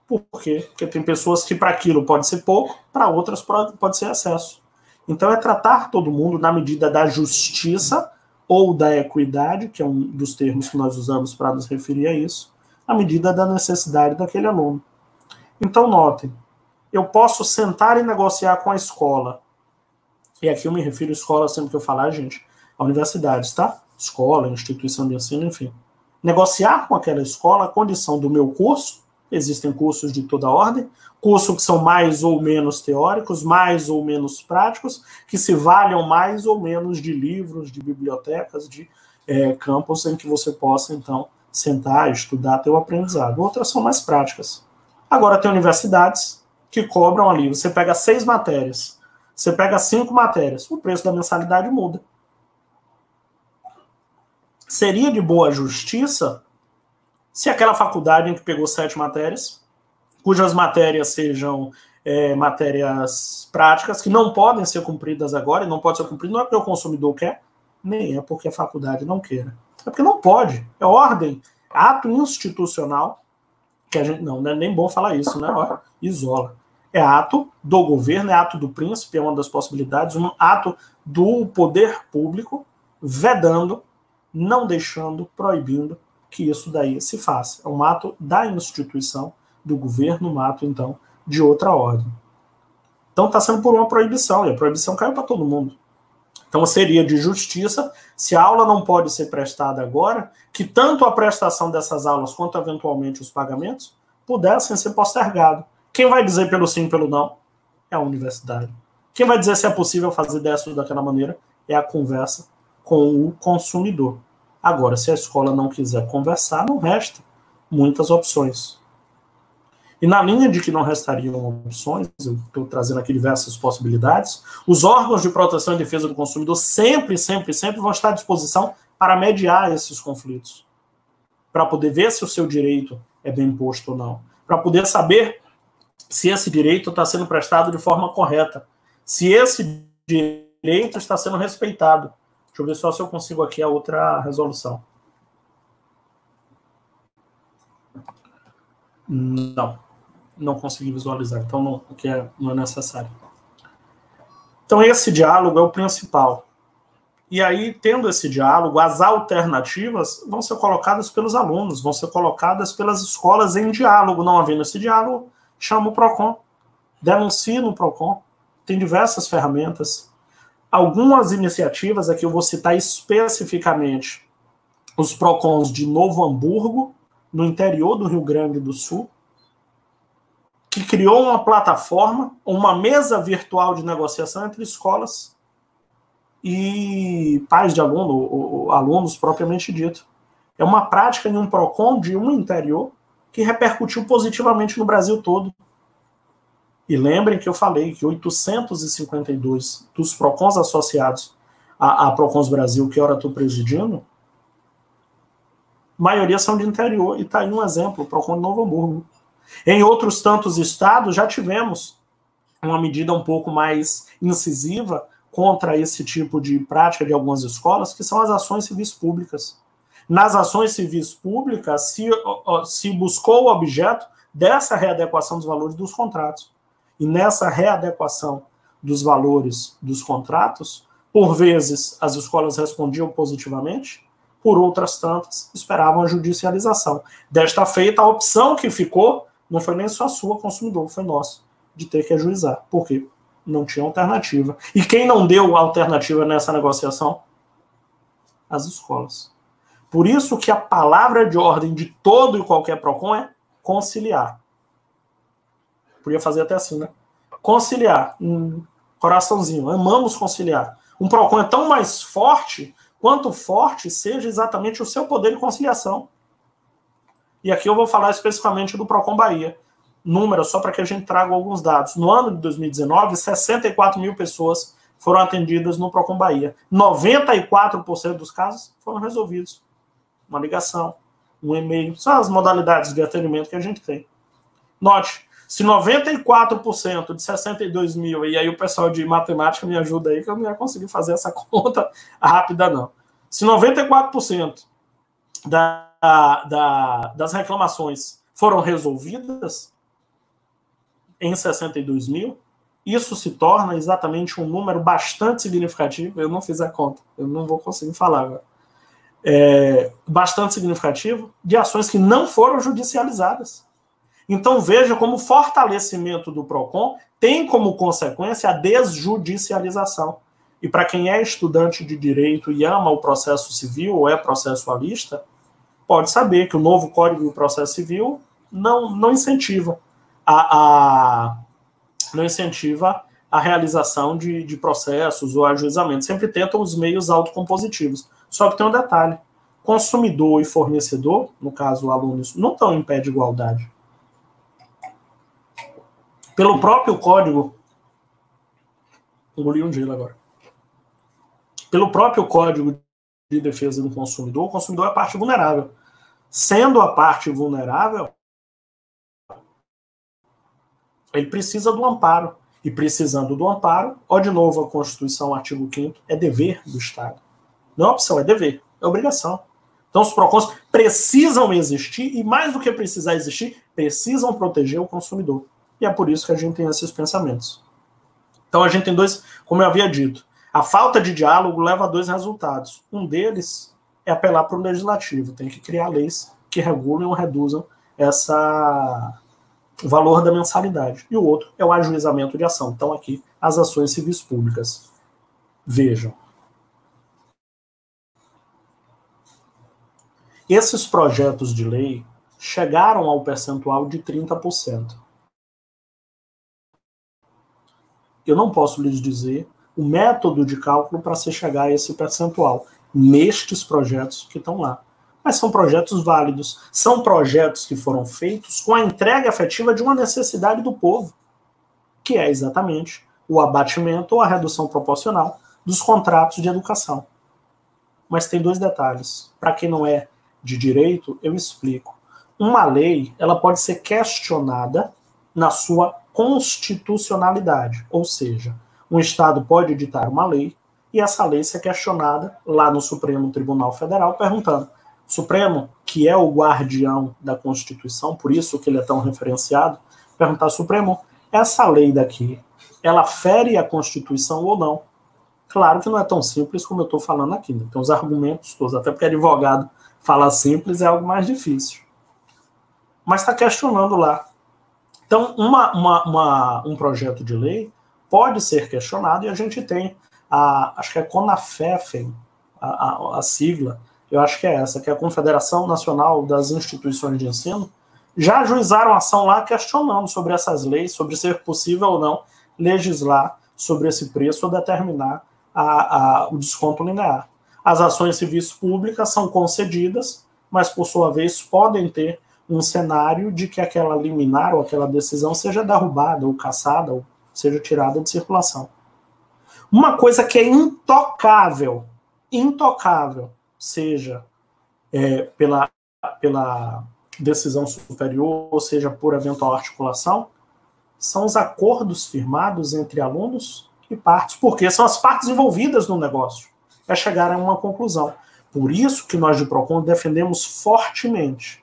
Por quê? Porque tem pessoas que para aquilo pode ser pouco, para outras pode ser excesso. Então é tratar todo mundo na medida da justiça ou da equidade, que é um dos termos que nós usamos para nos referir a isso, à medida da necessidade daquele aluno. Então, notem, eu posso sentar e negociar com a escola. E aqui eu me refiro à escola sempre que eu falar, gente, a universidades, tá? Escola, instituição de ensino, enfim. Negociar com aquela escola a condição do meu curso, existem cursos de toda ordem, cursos que são mais ou menos teóricos, mais ou menos práticos, que se valham mais ou menos de livros, de bibliotecas, de campos em que você possa, então, sentar, estudar, ter o aprendizado. Outras são mais práticas. Agora, tem universidades que cobram ali. Você pega 6 matérias, você pega 5 matérias, o preço da mensalidade muda. Seria de boa justiça se aquela faculdade em que pegou 7 matérias, cujas matérias sejam matérias práticas, que não podem ser cumpridas agora, e não pode ser cumprido, não é porque o consumidor quer, nem é porque a faculdade não queira. É porque não pode. É ordem, ato institucional, que a gente, não é nem bom falar isso, né? Olha, isola. É ato do governo, é ato do príncipe, é uma das possibilidades, um ato do poder público vedando, não deixando, proibindo que isso daí se faça. É um ato da instituição, do governo, um ato, então, de outra ordem. Então está sendo por uma proibição, e a proibição caiu para todo mundo. Então seria de justiça, se a aula não pode ser prestada agora, que tanto a prestação dessas aulas quanto eventualmente os pagamentos pudessem ser postergados. Quem vai dizer pelo sim e pelo não é a universidade. Quem vai dizer se é possível fazer dessa ou daquela maneira é a conversa com o consumidor. Agora, se a escola não quiser conversar, não resta muitas opções. E na linha de que não restariam opções, eu estou trazendo aqui diversas possibilidades, os órgãos de proteção e defesa do consumidor sempre, sempre, sempre vão estar à disposição para mediar esses conflitos, para poder ver se o seu direito é bem posto ou não, para poder saber se esse direito está sendo prestado de forma correta, se esse direito está sendo respeitado. Deixa eu ver só se eu consigo aqui a outra resolução. Não consegui visualizar, então não é necessário. Então esse diálogo é o principal. E aí, tendo esse diálogo, as alternativas vão ser colocadas pelos alunos, vão ser colocadas pelas escolas em diálogo. Não havendo esse diálogo, chama o PROCON, denuncia no PROCON, tem diversas ferramentas. Algumas iniciativas, aqui eu vou citar especificamente os PROCONs de Novo Hamburgo, no interior do Rio Grande do Sul, que criou uma plataforma, uma mesa virtual de negociação entre escolas e pais de aluno, ou alunos propriamente dito. É uma prática em um PROCON de um interior que repercutiu positivamente no Brasil todo. E lembrem que eu falei que 852 dos PROCONs associados à PROCONs Brasil, que ora estou presidindo, a maioria são de interior, e está aí um exemplo, o PROCON de Novo Hamburgo. Em outros tantos estados já tivemos uma medida um pouco mais incisiva contra esse tipo de prática de algumas escolas, que são as ações civis públicas. Nas ações civis públicas se buscou o objeto dessa readequação dos valores dos contratos. E nessa readequação dos valores dos contratos, por vezes as escolas respondiam positivamente, por outras tantas, esperavam a judicialização. Desta feita, a opção que ficou não foi nem só sua, consumidor, foi nosso, de ter que ajuizar. Por quê? Não tinha alternativa. E quem não deu alternativa nessa negociação? As escolas. Por isso que a palavra de ordem de todo e qualquer PROCON é conciliar. Podia fazer até assim, né? Conciliar. Um coraçãozinho. Amamos conciliar. Um PROCON é tão mais forte quanto forte seja exatamente o seu poder de conciliação. E aqui eu vou falar especificamente do PROCON Bahia. Número, só para que a gente traga alguns dados. No ano de 2019, 64 mil pessoas foram atendidas no PROCON Bahia. 94% dos casos foram resolvidos. Uma ligação, um e-mail, são as modalidades de atendimento que a gente tem. Note, se 94% de 62 mil, e aí o pessoal de matemática me ajuda aí, que eu não ia conseguir fazer essa conta rápida, não. Se 94% das reclamações foram resolvidas, em 62 mil, isso se torna exatamente um número bastante significativo, eu não fiz a conta, eu não vou conseguir falar agora, bastante significativo, de ações que não foram judicializadas. Então veja como o fortalecimento do PROCON tem como consequência a desjudicialização. E para quem é estudante de direito e ama o processo civil ou é processualista, pode saber que o novo Código do Processo Civil não incentiva a realização de processos ou ajuizamentos. Sempre tentam os meios autocompositivos. Só que tem um detalhe. Consumidor e fornecedor, no caso alunos, não estão em pé de igualdade. Pelo próprio Código... Engoli um gelo agora. Pelo próprio Código de Defesa do Consumidor, o consumidor é a parte vulnerável. Sendo a parte vulnerável, ele precisa do amparo. E precisando do amparo, ó, de novo a Constituição, artigo 5º, é dever do Estado. Não é opção, é dever, é obrigação. Então os PROCONs precisam existir e mais do que precisar existir, precisam proteger o consumidor. E é por isso que a gente tem esses pensamentos. Então a gente tem dois, como eu havia dito, a falta de diálogo leva a dois resultados. Um deles é apelar para o legislativo, tem que criar leis que regulem ou reduzam essa... o valor da mensalidade. E o outro é o ajuizamento de ação. Então, aqui, as ações civis públicas. Vejam. Esses projetos de lei chegaram ao percentual de 30%. Eu não posso lhes dizer o método de cálculo para se chegar a esse percentual nestes projetos que estão lá. Mas são projetos válidos, são projetos que foram feitos com a entrega efetiva de uma necessidade do povo, que é exatamente o abatimento ou a redução proporcional dos contratos de educação. Mas tem dois detalhes. Para quem não é de direito, eu explico. Uma lei, ela pode ser questionada na sua constitucionalidade, ou seja, um Estado pode editar uma lei e essa lei ser questionada lá no Supremo Tribunal Federal perguntando: Supremo, que é o guardião da Constituição, por isso que ele é tão referenciado, perguntar: Supremo, essa lei daqui, ela fere a Constituição ou não? Claro que não é tão simples como eu estou falando aqui. Né? Então, os argumentos todos, até porque advogado falar simples é algo mais difícil. Mas está questionando lá. Então, um projeto de lei pode ser questionado, e a gente tem, acho que é CONAFEFEM, a sigla, eu acho que é essa, que é a Confederação Nacional das Instituições de Ensino, já ajuizaram ação lá questionando sobre essas leis, sobre ser possível ou não legislar sobre esse preço ou determinar o desconto linear. As ações civis públicas são concedidas, mas, por sua vez, podem ter um cenário de que aquela liminar ou aquela decisão seja derrubada ou cassada ou seja tirada de circulação. Uma coisa que é intocável, intocável, seja pela decisão superior, ou seja, por eventual articulação, são os acordos firmados entre alunos e partes, porque são as partes envolvidas no negócio, é chegar a uma conclusão. Por isso que nós de PROCON defendemos fortemente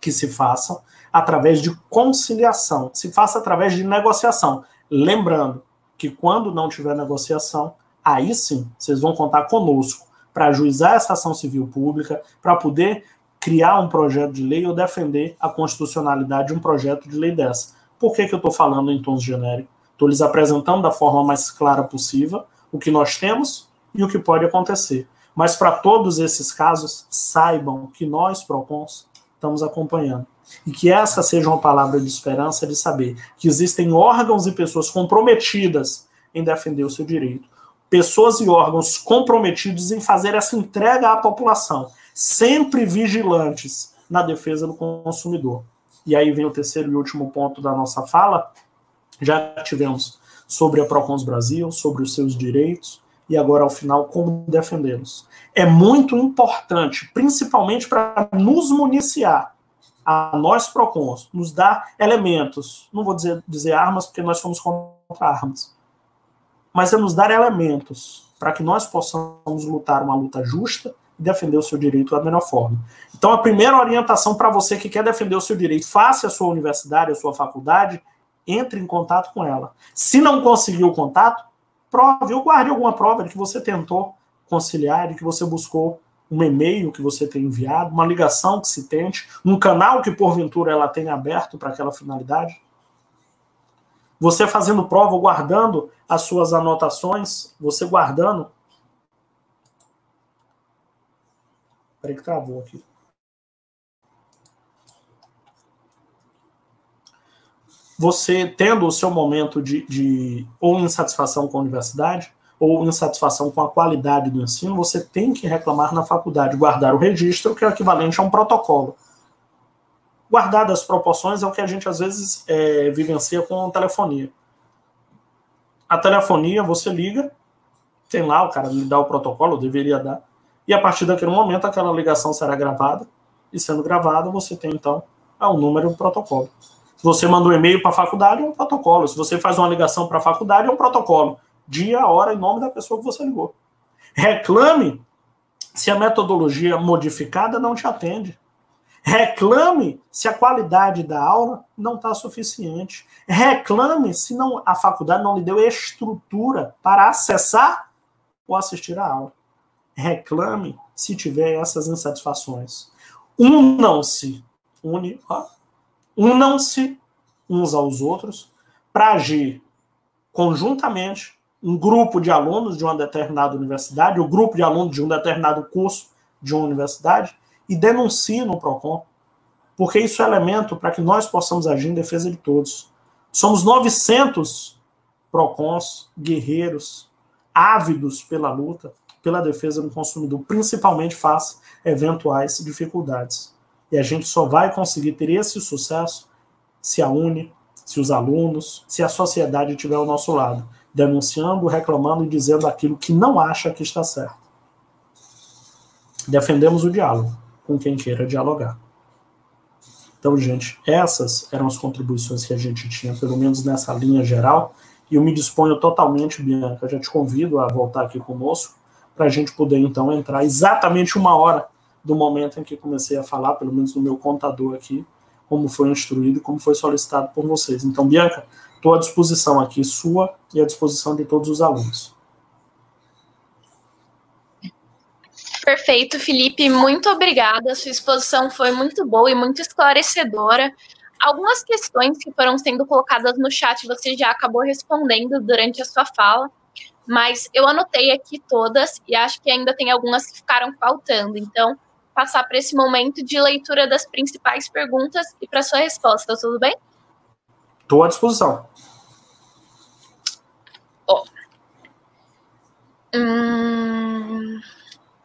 que se façam através de conciliação, se faça através de negociação. Lembrando que quando não tiver negociação, aí sim, vocês vão contar conosco, para ajuizar essa ação civil pública, para poder criar um projeto de lei ou defender a constitucionalidade de um projeto de lei dessa. Por que que eu estou falando em tons genéricos? Estou lhes apresentando da forma mais clara possível o que nós temos e o que pode acontecer. Mas para todos esses casos, saibam que nós, PROCONs, estamos acompanhando. E que essa seja uma palavra de esperança de saber que existem órgãos e pessoas comprometidas em defender o seu direito. Pessoas e órgãos comprometidos em fazer essa entrega à população, sempre vigilantes na defesa do consumidor. E aí vem o terceiro e último ponto da nossa fala. Já tivemos sobre a PROCONs Brasil, sobre os seus direitos, e agora, ao final, como defendê-los. É muito importante, principalmente para nos municiar, a nós PROCONs, nos dar elementos, não vou dizer armas, porque nós somos contra armas, mas é nos dar elementos para que nós possamos lutar uma luta justa e defender o seu direito da melhor forma. Então, a primeira orientação para você que quer defender o seu direito, faça a sua universidade, a sua faculdade, entre em contato com ela. Se não conseguir o contato, prove ou guarde alguma prova de que você tentou conciliar, de que você buscou um e-mail que você tem enviado, uma ligação que se tente, um canal que porventura ela tenha aberto para aquela finalidade. Você fazendo prova, guardando as suas anotações, você guardando... Peraí que travou aqui. Você tendo o seu momento de ou insatisfação com a universidade, ou insatisfação com a qualidade do ensino, você tem que reclamar na faculdade, guardar o registro, que é o equivalente a um protocolo. Guardar as proporções é o que a gente, às vezes, vivencia com telefonia. A telefonia, você liga, tem lá, o cara lhe dá o protocolo, deveria dar, e a partir daquele momento, aquela ligação será gravada, e sendo gravada, você tem, então, o número do protocolo. Se você manda um e-mail para a faculdade, é um protocolo. Se você faz uma ligação para a faculdade, é um protocolo. Dia, hora e nome da pessoa que você ligou. Reclame se a metodologia modificada não te atende. Reclame se a qualidade da aula não está suficiente. Reclame se a faculdade não lhe deu estrutura para acessar ou assistir a aula. Reclame se tiver essas insatisfações. Unam-se. Unam-se uns aos outros para agir conjuntamente, um grupo de alunos de uma determinada universidade, um grupo de alunos de um determinado curso de uma universidade, e denuncie no PROCON, porque isso é elemento para que nós possamos agir em defesa de todos. Somos 900 PROCONs, guerreiros, ávidos pela luta, pela defesa do consumidor, principalmente face a eventuais dificuldades. E a gente só vai conseguir ter esse sucesso se a UNE, se os alunos, se a sociedade estiver ao nosso lado, denunciando, reclamando e dizendo aquilo que não acha que está certo. Defendemos o diálogo com quem queira dialogar. Então, gente, essas eram as contribuições que a gente tinha, pelo menos nessa linha geral, e eu me disponho totalmente, Bianca, já te convido a voltar aqui conosco, para a gente poder, então, entrar exatamente uma hora do momento em que comecei a falar, pelo menos no meu contador aqui, como foi instruído e como foi solicitado por vocês. Então, Bianca, estou à disposição aqui sua e à disposição de todos os alunos. Perfeito, Felipe, muito obrigada. A sua exposição foi muito boa e muito esclarecedora. Algumas questões que foram sendo colocadas no chat, você já acabou respondendo durante a sua fala, mas eu anotei aqui todas e acho que ainda tem algumas que ficaram faltando. Então, passar para esse momento de leitura das principais perguntas e para sua resposta, tudo bem? Estou à disposição. Oh.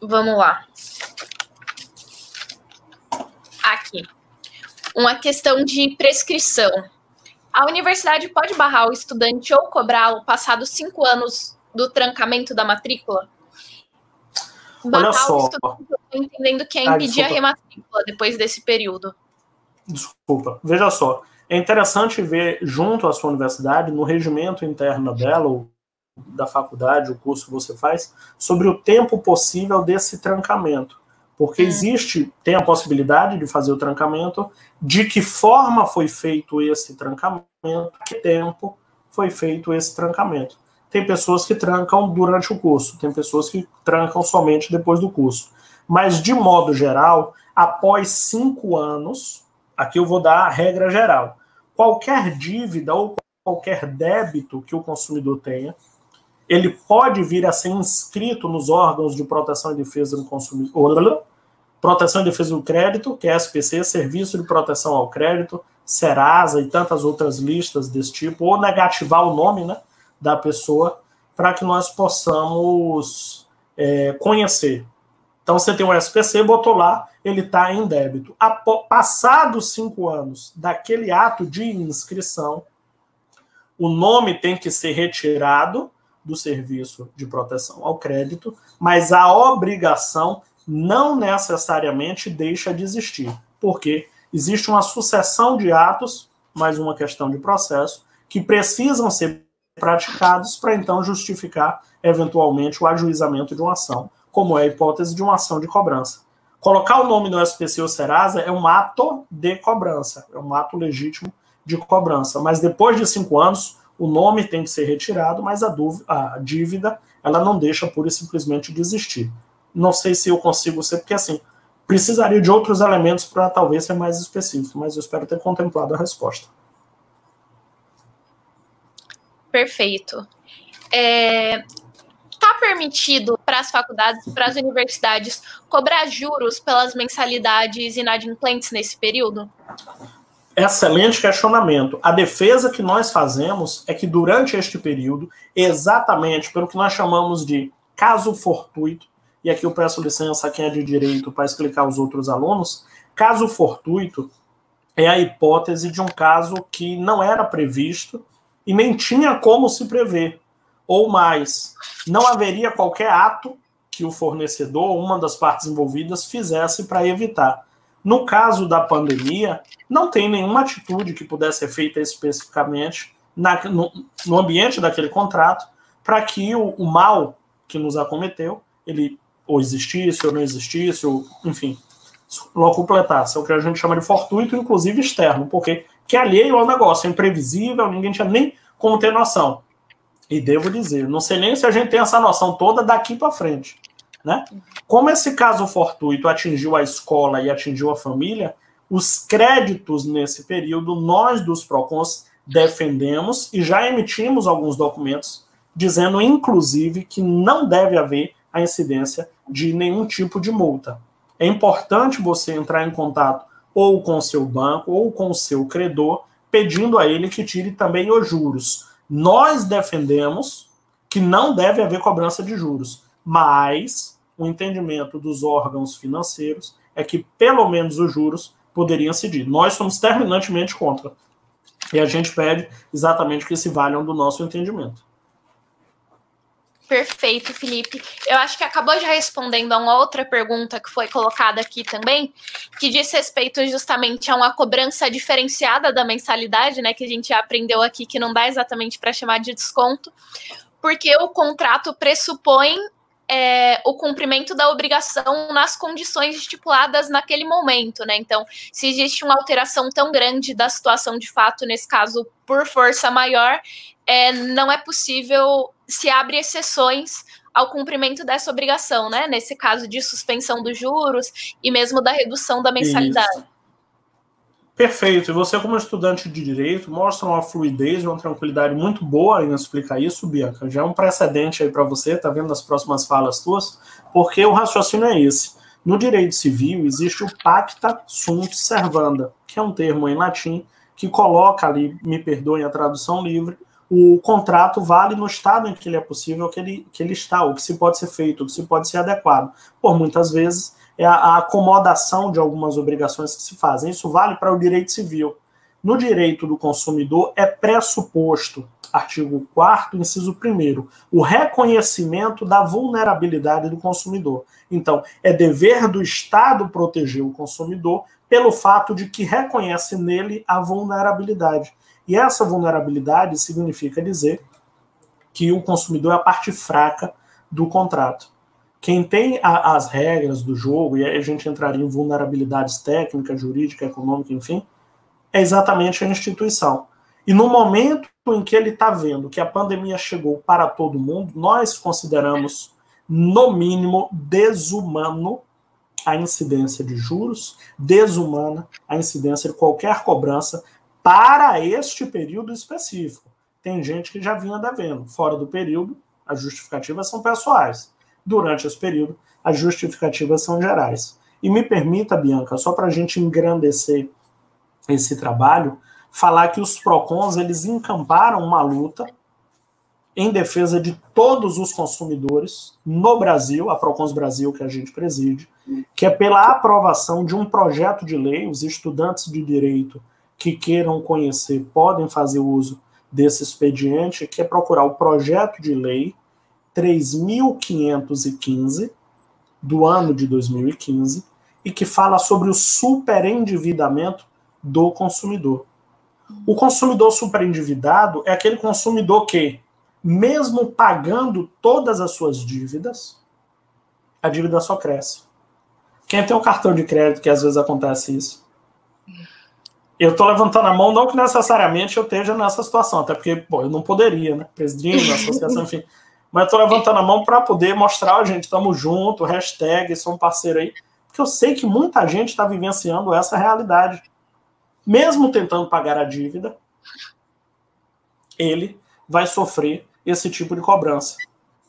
Vamos lá. Aqui. Uma questão de prescrição. A universidade pode barrar o estudante ou cobrá-lo passados 5 anos do trancamento da matrícula? Barrar olha só, entendendo que é impedir a rematrícula depois desse período. Desculpa, veja só, é interessante ver junto à sua universidade, no regimento interno dela, ou da faculdade, o curso que você faz, sobre o tempo possível desse trancamento, porque existe, tem a possibilidade de fazer o trancamento, de que forma foi feito esse trancamento, que tempo foi feito esse trancamento. Tem pessoas que trancam durante o curso, tem pessoas que trancam somente depois do curso. Mas, de modo geral, após 5 anos, aqui eu vou dar a regra geral, qualquer dívida ou qualquer débito que o consumidor tenha, ele pode vir a ser inscrito nos órgãos de proteção e defesa do consumidor, proteção e defesa do crédito, que é SPC, Serviço de Proteção ao Crédito, Serasa e tantas outras listas desse tipo, ou negativar o nome, né, da pessoa, para que nós possamos conhecer. Então, você tem um SPC, botou lá, ele está em débito. Passados 5 anos daquele ato de inscrição, o nome tem que ser retirado do Serviço de Proteção ao Crédito, mas a obrigação não necessariamente deixa de existir, porque existe uma sucessão de atos, mais uma questão de processo, que precisam ser praticados para então justificar eventualmente o ajuizamento de uma ação, como é a hipótese de uma ação de cobrança. Colocar o nome no SPC ou Serasa é um ato de cobrança, é um ato legítimo de cobrança, mas depois de 5 anos, o nome tem que ser retirado, mas a dívida ela não deixa pura e simplesmente de existir. Não sei se eu consigo ser, porque assim, precisaria de outros elementos para talvez ser mais específico, mas eu espero ter contemplado a resposta. Perfeito. Está permitido para as faculdades, para as universidades, cobrar juros pelas mensalidades inadimplentes nesse período? Excelente questionamento. A defesa que nós fazemos é que durante este período, exatamente pelo que nós chamamos de caso fortuito, e aqui eu peço licença a quem é de direito para explicar aos outros alunos, caso fortuito é a hipótese de um caso que não era previsto e nem tinha como se prever, ou mais, não haveria qualquer ato que o fornecedor ou uma das partes envolvidas fizesse para evitar. No caso da pandemia, não tem nenhuma atitude que pudesse ser feita especificamente no ambiente daquele contrato para que o mal que nos acometeu, ele ou existisse, ou não existisse, ou, enfim, locupletasse. É o que a gente chama de fortuito, inclusive externo, porque que é alheio ao negócio, é imprevisível, ninguém tinha nem como ter noção. E devo dizer, não sei nem se a gente tem essa noção toda daqui para frente, né? Como esse caso fortuito atingiu a escola e atingiu a família, os créditos nesse período, nós dos PROCONs defendemos e já emitimos alguns documentos, dizendo, inclusive, que não deve haver a incidência de nenhum tipo de multa. É importante você entrar em contato ou com o seu banco ou com o seu credor, pedindo a ele que tire também os juros. Nós defendemos que não deve haver cobrança de juros, mas o entendimento dos órgãos financeiros é que pelo menos os juros poderiam incidir. Nós somos terminantemente contra. E a gente pede exatamente que se valham do nosso entendimento. Perfeito, Felipe. Eu acho que acabou já respondendo a uma outra pergunta que foi colocada aqui também, que diz respeito justamente a uma cobrança diferenciada da mensalidade, né, que a gente já aprendeu aqui que não dá exatamente para chamar de desconto, porque o contrato pressupõe o cumprimento da obrigação nas condições estipuladas naquele momento, né? Então, se existe uma alteração tão grande da situação de fato, nesse caso, por força maior, não é possível... se abre exceções ao cumprimento dessa obrigação, né? Nesse caso de suspensão dos juros e mesmo da redução da mensalidade. Isso. Perfeito. E você, como estudante de direito, mostra uma fluidez, uma tranquilidade muito boa em explicar isso, Bianca. Já é um precedente aí para você, tá vendo as próximas falas tuas? Porque o raciocínio é esse. No direito civil existe o pacta sunt servanda, que é um termo em latim que coloca ali, me perdoem a tradução livre, o contrato vale no estado em que ele é possível que ele está, o que se pode ser feito, o que se pode ser adequado. Por muitas vezes, é a acomodação de algumas obrigações que se fazem. Isso vale para o direito civil. No direito do consumidor, é pressuposto, artigo 4º, inciso 1º, o reconhecimento da vulnerabilidade do consumidor. Então, é dever do Estado proteger o consumidor pelo fato de que reconhece nele a vulnerabilidade. E essa vulnerabilidade significa dizer que o consumidor é a parte fraca do contrato. Quem tem as regras do jogo, e aí a gente entraria em vulnerabilidades técnica, jurídica, econômica, enfim, é exatamente a instituição. E no momento em que ele está vendo que a pandemia chegou para todo mundo, nós consideramos, no mínimo, desumano a incidência de juros, desumana a incidência de qualquer cobrança para este período específico. Tem gente que já vinha devendo. Fora do período, as justificativas são pessoais. Durante esse período, as justificativas são gerais. E me permita, Bianca, só para a gente engrandecer esse trabalho, falar que os PROCONs, eles encamparam uma luta em defesa de todos os consumidores no Brasil, a PROCONs Brasil, que a gente preside, que é pela aprovação de um projeto de lei. Os estudantes de direito que queiram conhecer podem fazer uso desse expediente, que é procurar o projeto de lei 3.515, do ano de 2015, e que fala sobre o superendividamento do consumidor. O consumidor superendividado é aquele consumidor que, mesmo pagando todas as suas dívidas, a dívida só cresce. Quem tem um cartão de crédito, que às vezes acontece isso. Eu estou levantando a mão, não que necessariamente eu esteja nessa situação, até porque, pô, eu não poderia, né? Presidindo a associação, enfim. Mas eu estou levantando a mão para poder mostrar, ó, gente, estamos juntos, hashtag, sou um parceiro aí. Porque eu sei que muita gente está vivenciando essa realidade. Mesmo tentando pagar a dívida, ele vai sofrer esse tipo de cobrança.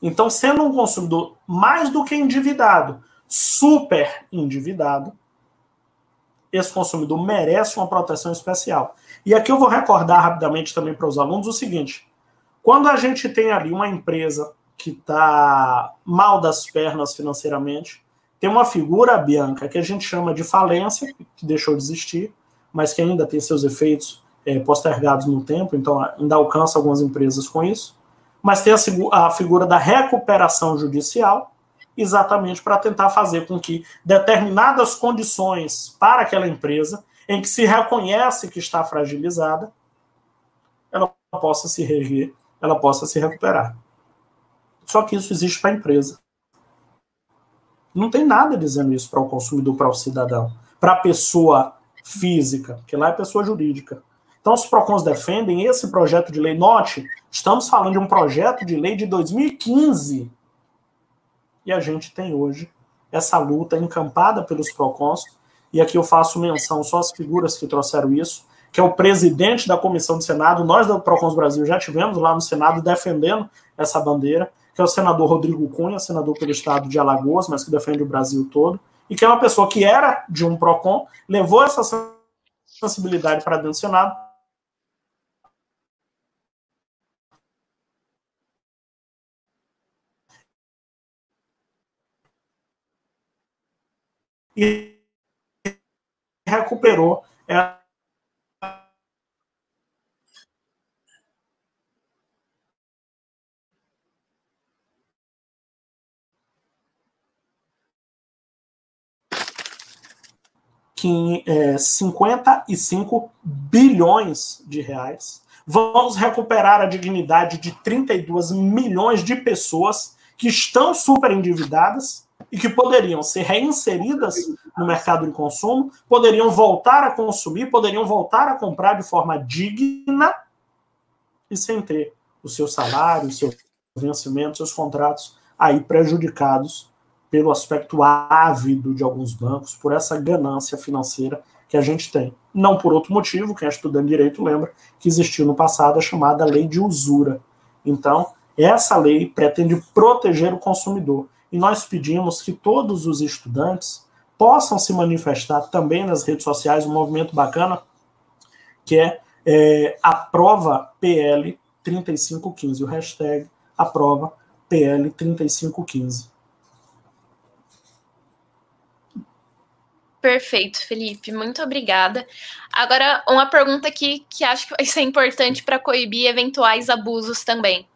Então, sendo um consumidor mais do que endividado, super endividado, esse consumidor merece uma proteção especial. E aqui eu vou recordar rapidamente também para os alunos o seguinte: quando a gente tem ali uma empresa que está mal das pernas financeiramente, tem uma figura, Bianca, que a gente chama de falência, que deixou de existir, mas que ainda tem seus efeitos postergados no tempo, então ainda alcança algumas empresas com isso. Mas tem a figura da recuperação judicial, exatamente para tentar fazer com que determinadas condições para aquela empresa, em que se reconhece que está fragilizada, ela possa se reerguer, ela possa se recuperar. Só que isso existe para a empresa. Não tem nada dizendo isso para o consumidor, para o cidadão, para a pessoa física, que lá é pessoa jurídica. Então, os PROCONs defendem esse projeto de lei. Note, estamos falando de um projeto de lei de 2015. E a gente tem hoje essa luta encampada pelos PROCONs, e aqui eu faço menção só às figuras que trouxeram isso, que é o presidente da Comissão do Senado, nós do PROCONs Brasil já tivemos lá no Senado defendendo essa bandeira, que é o senador Rodrigo Cunha, senador pelo estado de Alagoas, mas que defende o Brasil todo, e que é uma pessoa que era de um PROCON, levou essa sensibilidade para dentro do Senado. E recuperou que 55 bilhões de reais. Vamos recuperar a dignidade de 32 milhões de pessoas que estão super endividadas e que poderiam ser reinseridas no mercado de consumo, poderiam voltar a consumir, poderiam voltar a comprar de forma digna e sem ter o seu salário, o seu vencimento, seus contratos aí prejudicados pelo aspecto ávido de alguns bancos, por essa ganância financeira que a gente tem. Não por outro motivo, quem é estudante de direito lembra que existiu no passado a chamada lei de usura. Então, essa lei pretende proteger o consumidor. E nós pedimos que todos os estudantes possam se manifestar também nas redes sociais, um movimento bacana, que é, a prova PL 3515, o hashtag aprova PL 3515. Perfeito, Felipe. Muito obrigada. Agora, uma pergunta aqui que acho que vai ser importante para coibir eventuais abusos também.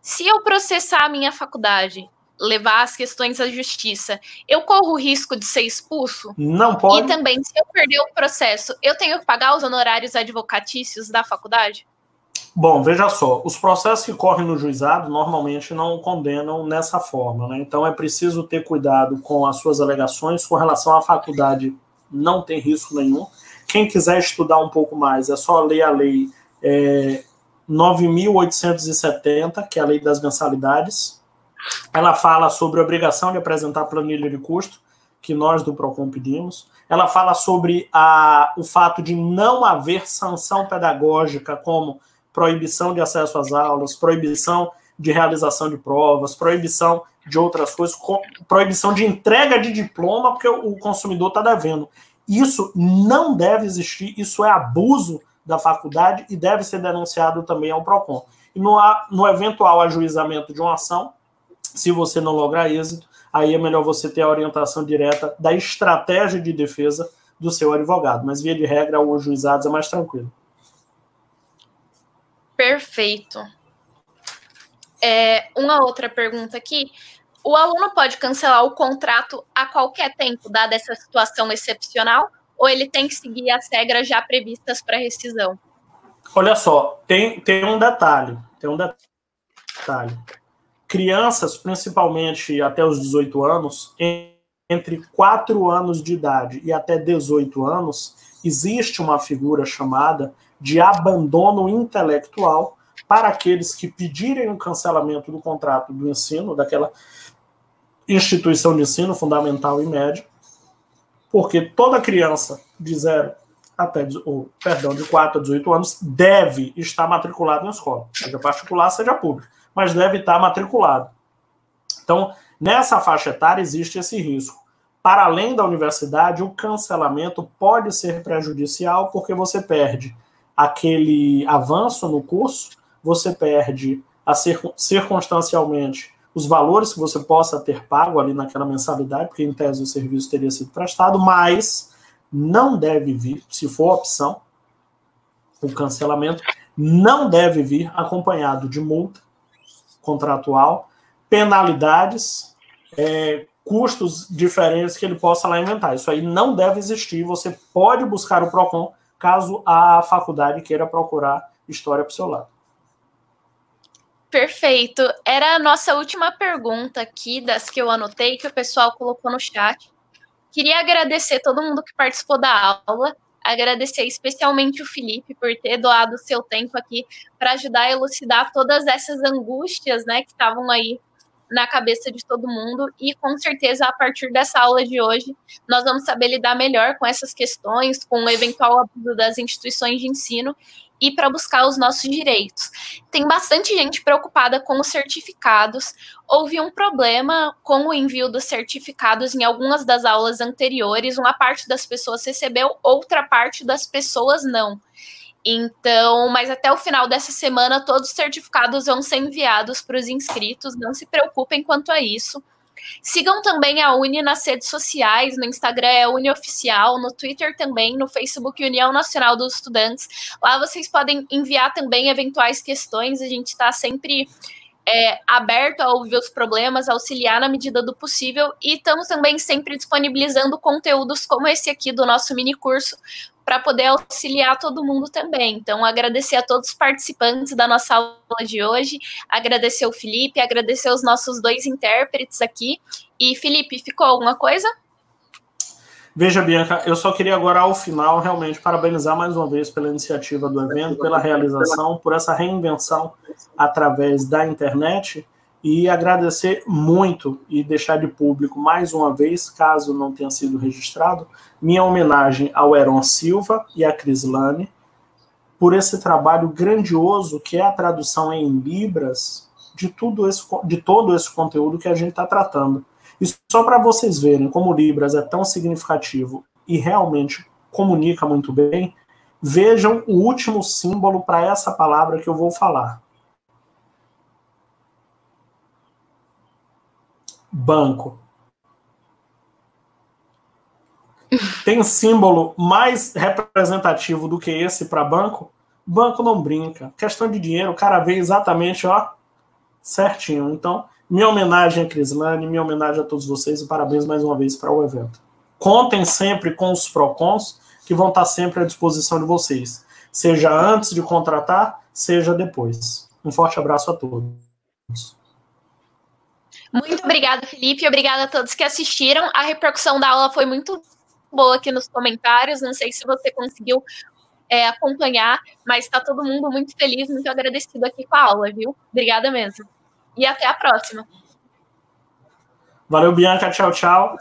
Se eu processar a minha faculdade, levar as questões à justiça, eu corro o risco de ser expulso? Não pode. E também, se eu perder o processo, eu tenho que pagar os honorários advocatícios da faculdade? Bom, veja só. Os processos que correm no juizado normalmente não condenam nessa forma, né? Então é preciso ter cuidado com as suas alegações. Com relação à faculdade, não tem risco nenhum. Quem quiser estudar um pouco mais, é só ler a lei 9.870, que é a lei das mensalidades. Ela fala sobre a obrigação de apresentar planilha de custo, que nós do PROCON pedimos. Ela fala sobre o fato de não haver sanção pedagógica, como proibição de acesso às aulas, proibição de realização de provas, proibição de outras coisas, proibição de entrega de diploma, porque o consumidor está devendo. Isso não deve existir, isso é abuso da faculdade e deve ser denunciado também ao PROCON. E no eventual ajuizamento de uma ação, se você não lograr êxito, aí é melhor você ter a orientação direta da estratégia de defesa do seu advogado. Mas, via de regra, os juizados é mais tranquilo. Perfeito. Uma outra pergunta aqui. O aluno pode cancelar o contrato a qualquer tempo, dada essa situação excepcional, ou ele tem que seguir as regras já previstas para rescisão? Olha só, tem um detalhe. Crianças, principalmente até os 18 anos, entre 4 anos de idade e até 18 anos, existe uma figura chamada de abandono intelectual para aqueles que pedirem o cancelamento do contrato do ensino, daquela instituição de ensino fundamental e médio, porque toda criança de 4 a 18 anos deve estar matriculada em escola, seja particular, seja pública, mas deve estar matriculado. Então, nessa faixa etária existe esse risco. Para além da universidade, o cancelamento pode ser prejudicial porque você perde aquele avanço no curso, você perde circunstancialmente os valores que você possa ter pago ali naquela mensalidade, porque em tese o serviço teria sido prestado, mas não deve vir, se for opção, o cancelamento não deve vir acompanhado de multa contratual, penalidades, custos diferentes que ele possa lá inventar. Isso aí não deve existir. Você pode buscar o PROCON caso a faculdade queira procurar história para o seu lado. Perfeito. Era a nossa última pergunta aqui, das que eu anotei, que o pessoal colocou no chat. Queria agradecer todo mundo que participou da aula, agradecer especialmente o Felipe por ter doado o seu tempo aqui para ajudar a elucidar todas essas angústias, né, que estavam aí na cabeça de todo mundo, e com certeza a partir dessa aula de hoje nós vamos saber lidar melhor com essas questões, com o eventual abuso das instituições de ensino e para buscar os nossos direitos. Tem bastante gente preocupada com os certificados. Houve um problema com o envio dos certificados em algumas das aulas anteriores. Uma parte das pessoas recebeu, outra parte das pessoas não. Então, mas até o final dessa semana, todos os certificados vão ser enviados para os inscritos. Não se preocupem quanto a isso. Sigam também a Uni nas redes sociais, no Instagram é UniOficial, no Twitter também, no Facebook União Nacional dos Estudantes. Lá vocês podem enviar também eventuais questões, a gente está sempre aberto a ouvir os problemas, auxiliar na medida do possível, e estamos também sempre disponibilizando conteúdos como esse aqui do nosso mini curso para poder auxiliar todo mundo também. Então, agradecer a todos os participantes da nossa aula de hoje, agradecer o Felipe, agradecer os nossos dois intérpretes aqui. E, Felipe, ficou alguma coisa? Veja, Bianca, eu só queria agora, ao final, realmente parabenizar mais uma vez pela iniciativa do evento, pela realização, por essa reinvenção através da internet, e agradecer muito e deixar de público mais uma vez, caso não tenha sido registrado, minha homenagem ao Eron Silva e à Crislane por esse trabalho grandioso que é a tradução em Libras de todo esse conteúdo que a gente está tratando. E só para vocês verem como Libras é tão significativo e realmente comunica muito bem, vejam o último símbolo para essa palavra que eu vou falar. Banco. Tem símbolo mais representativo do que esse para banco? Banco não brinca. Questão de dinheiro, o cara vê exatamente, ó, certinho. Então, minha homenagem a Crislane, minha homenagem a todos vocês e parabéns mais uma vez para o evento. Contem sempre com os PROCONs, que vão estar sempre à disposição de vocês, seja antes de contratar, seja depois. Um forte abraço a todos. Muito obrigada, Felipe. Obrigada a todos que assistiram. A repercussão da aula foi muito boa aqui nos comentários. Não sei se você conseguiu acompanhar, mas está todo mundo muito feliz, muito agradecido aqui com a aula, viu? Obrigada mesmo. E até a próxima. Valeu, Bianca. Tchau, tchau.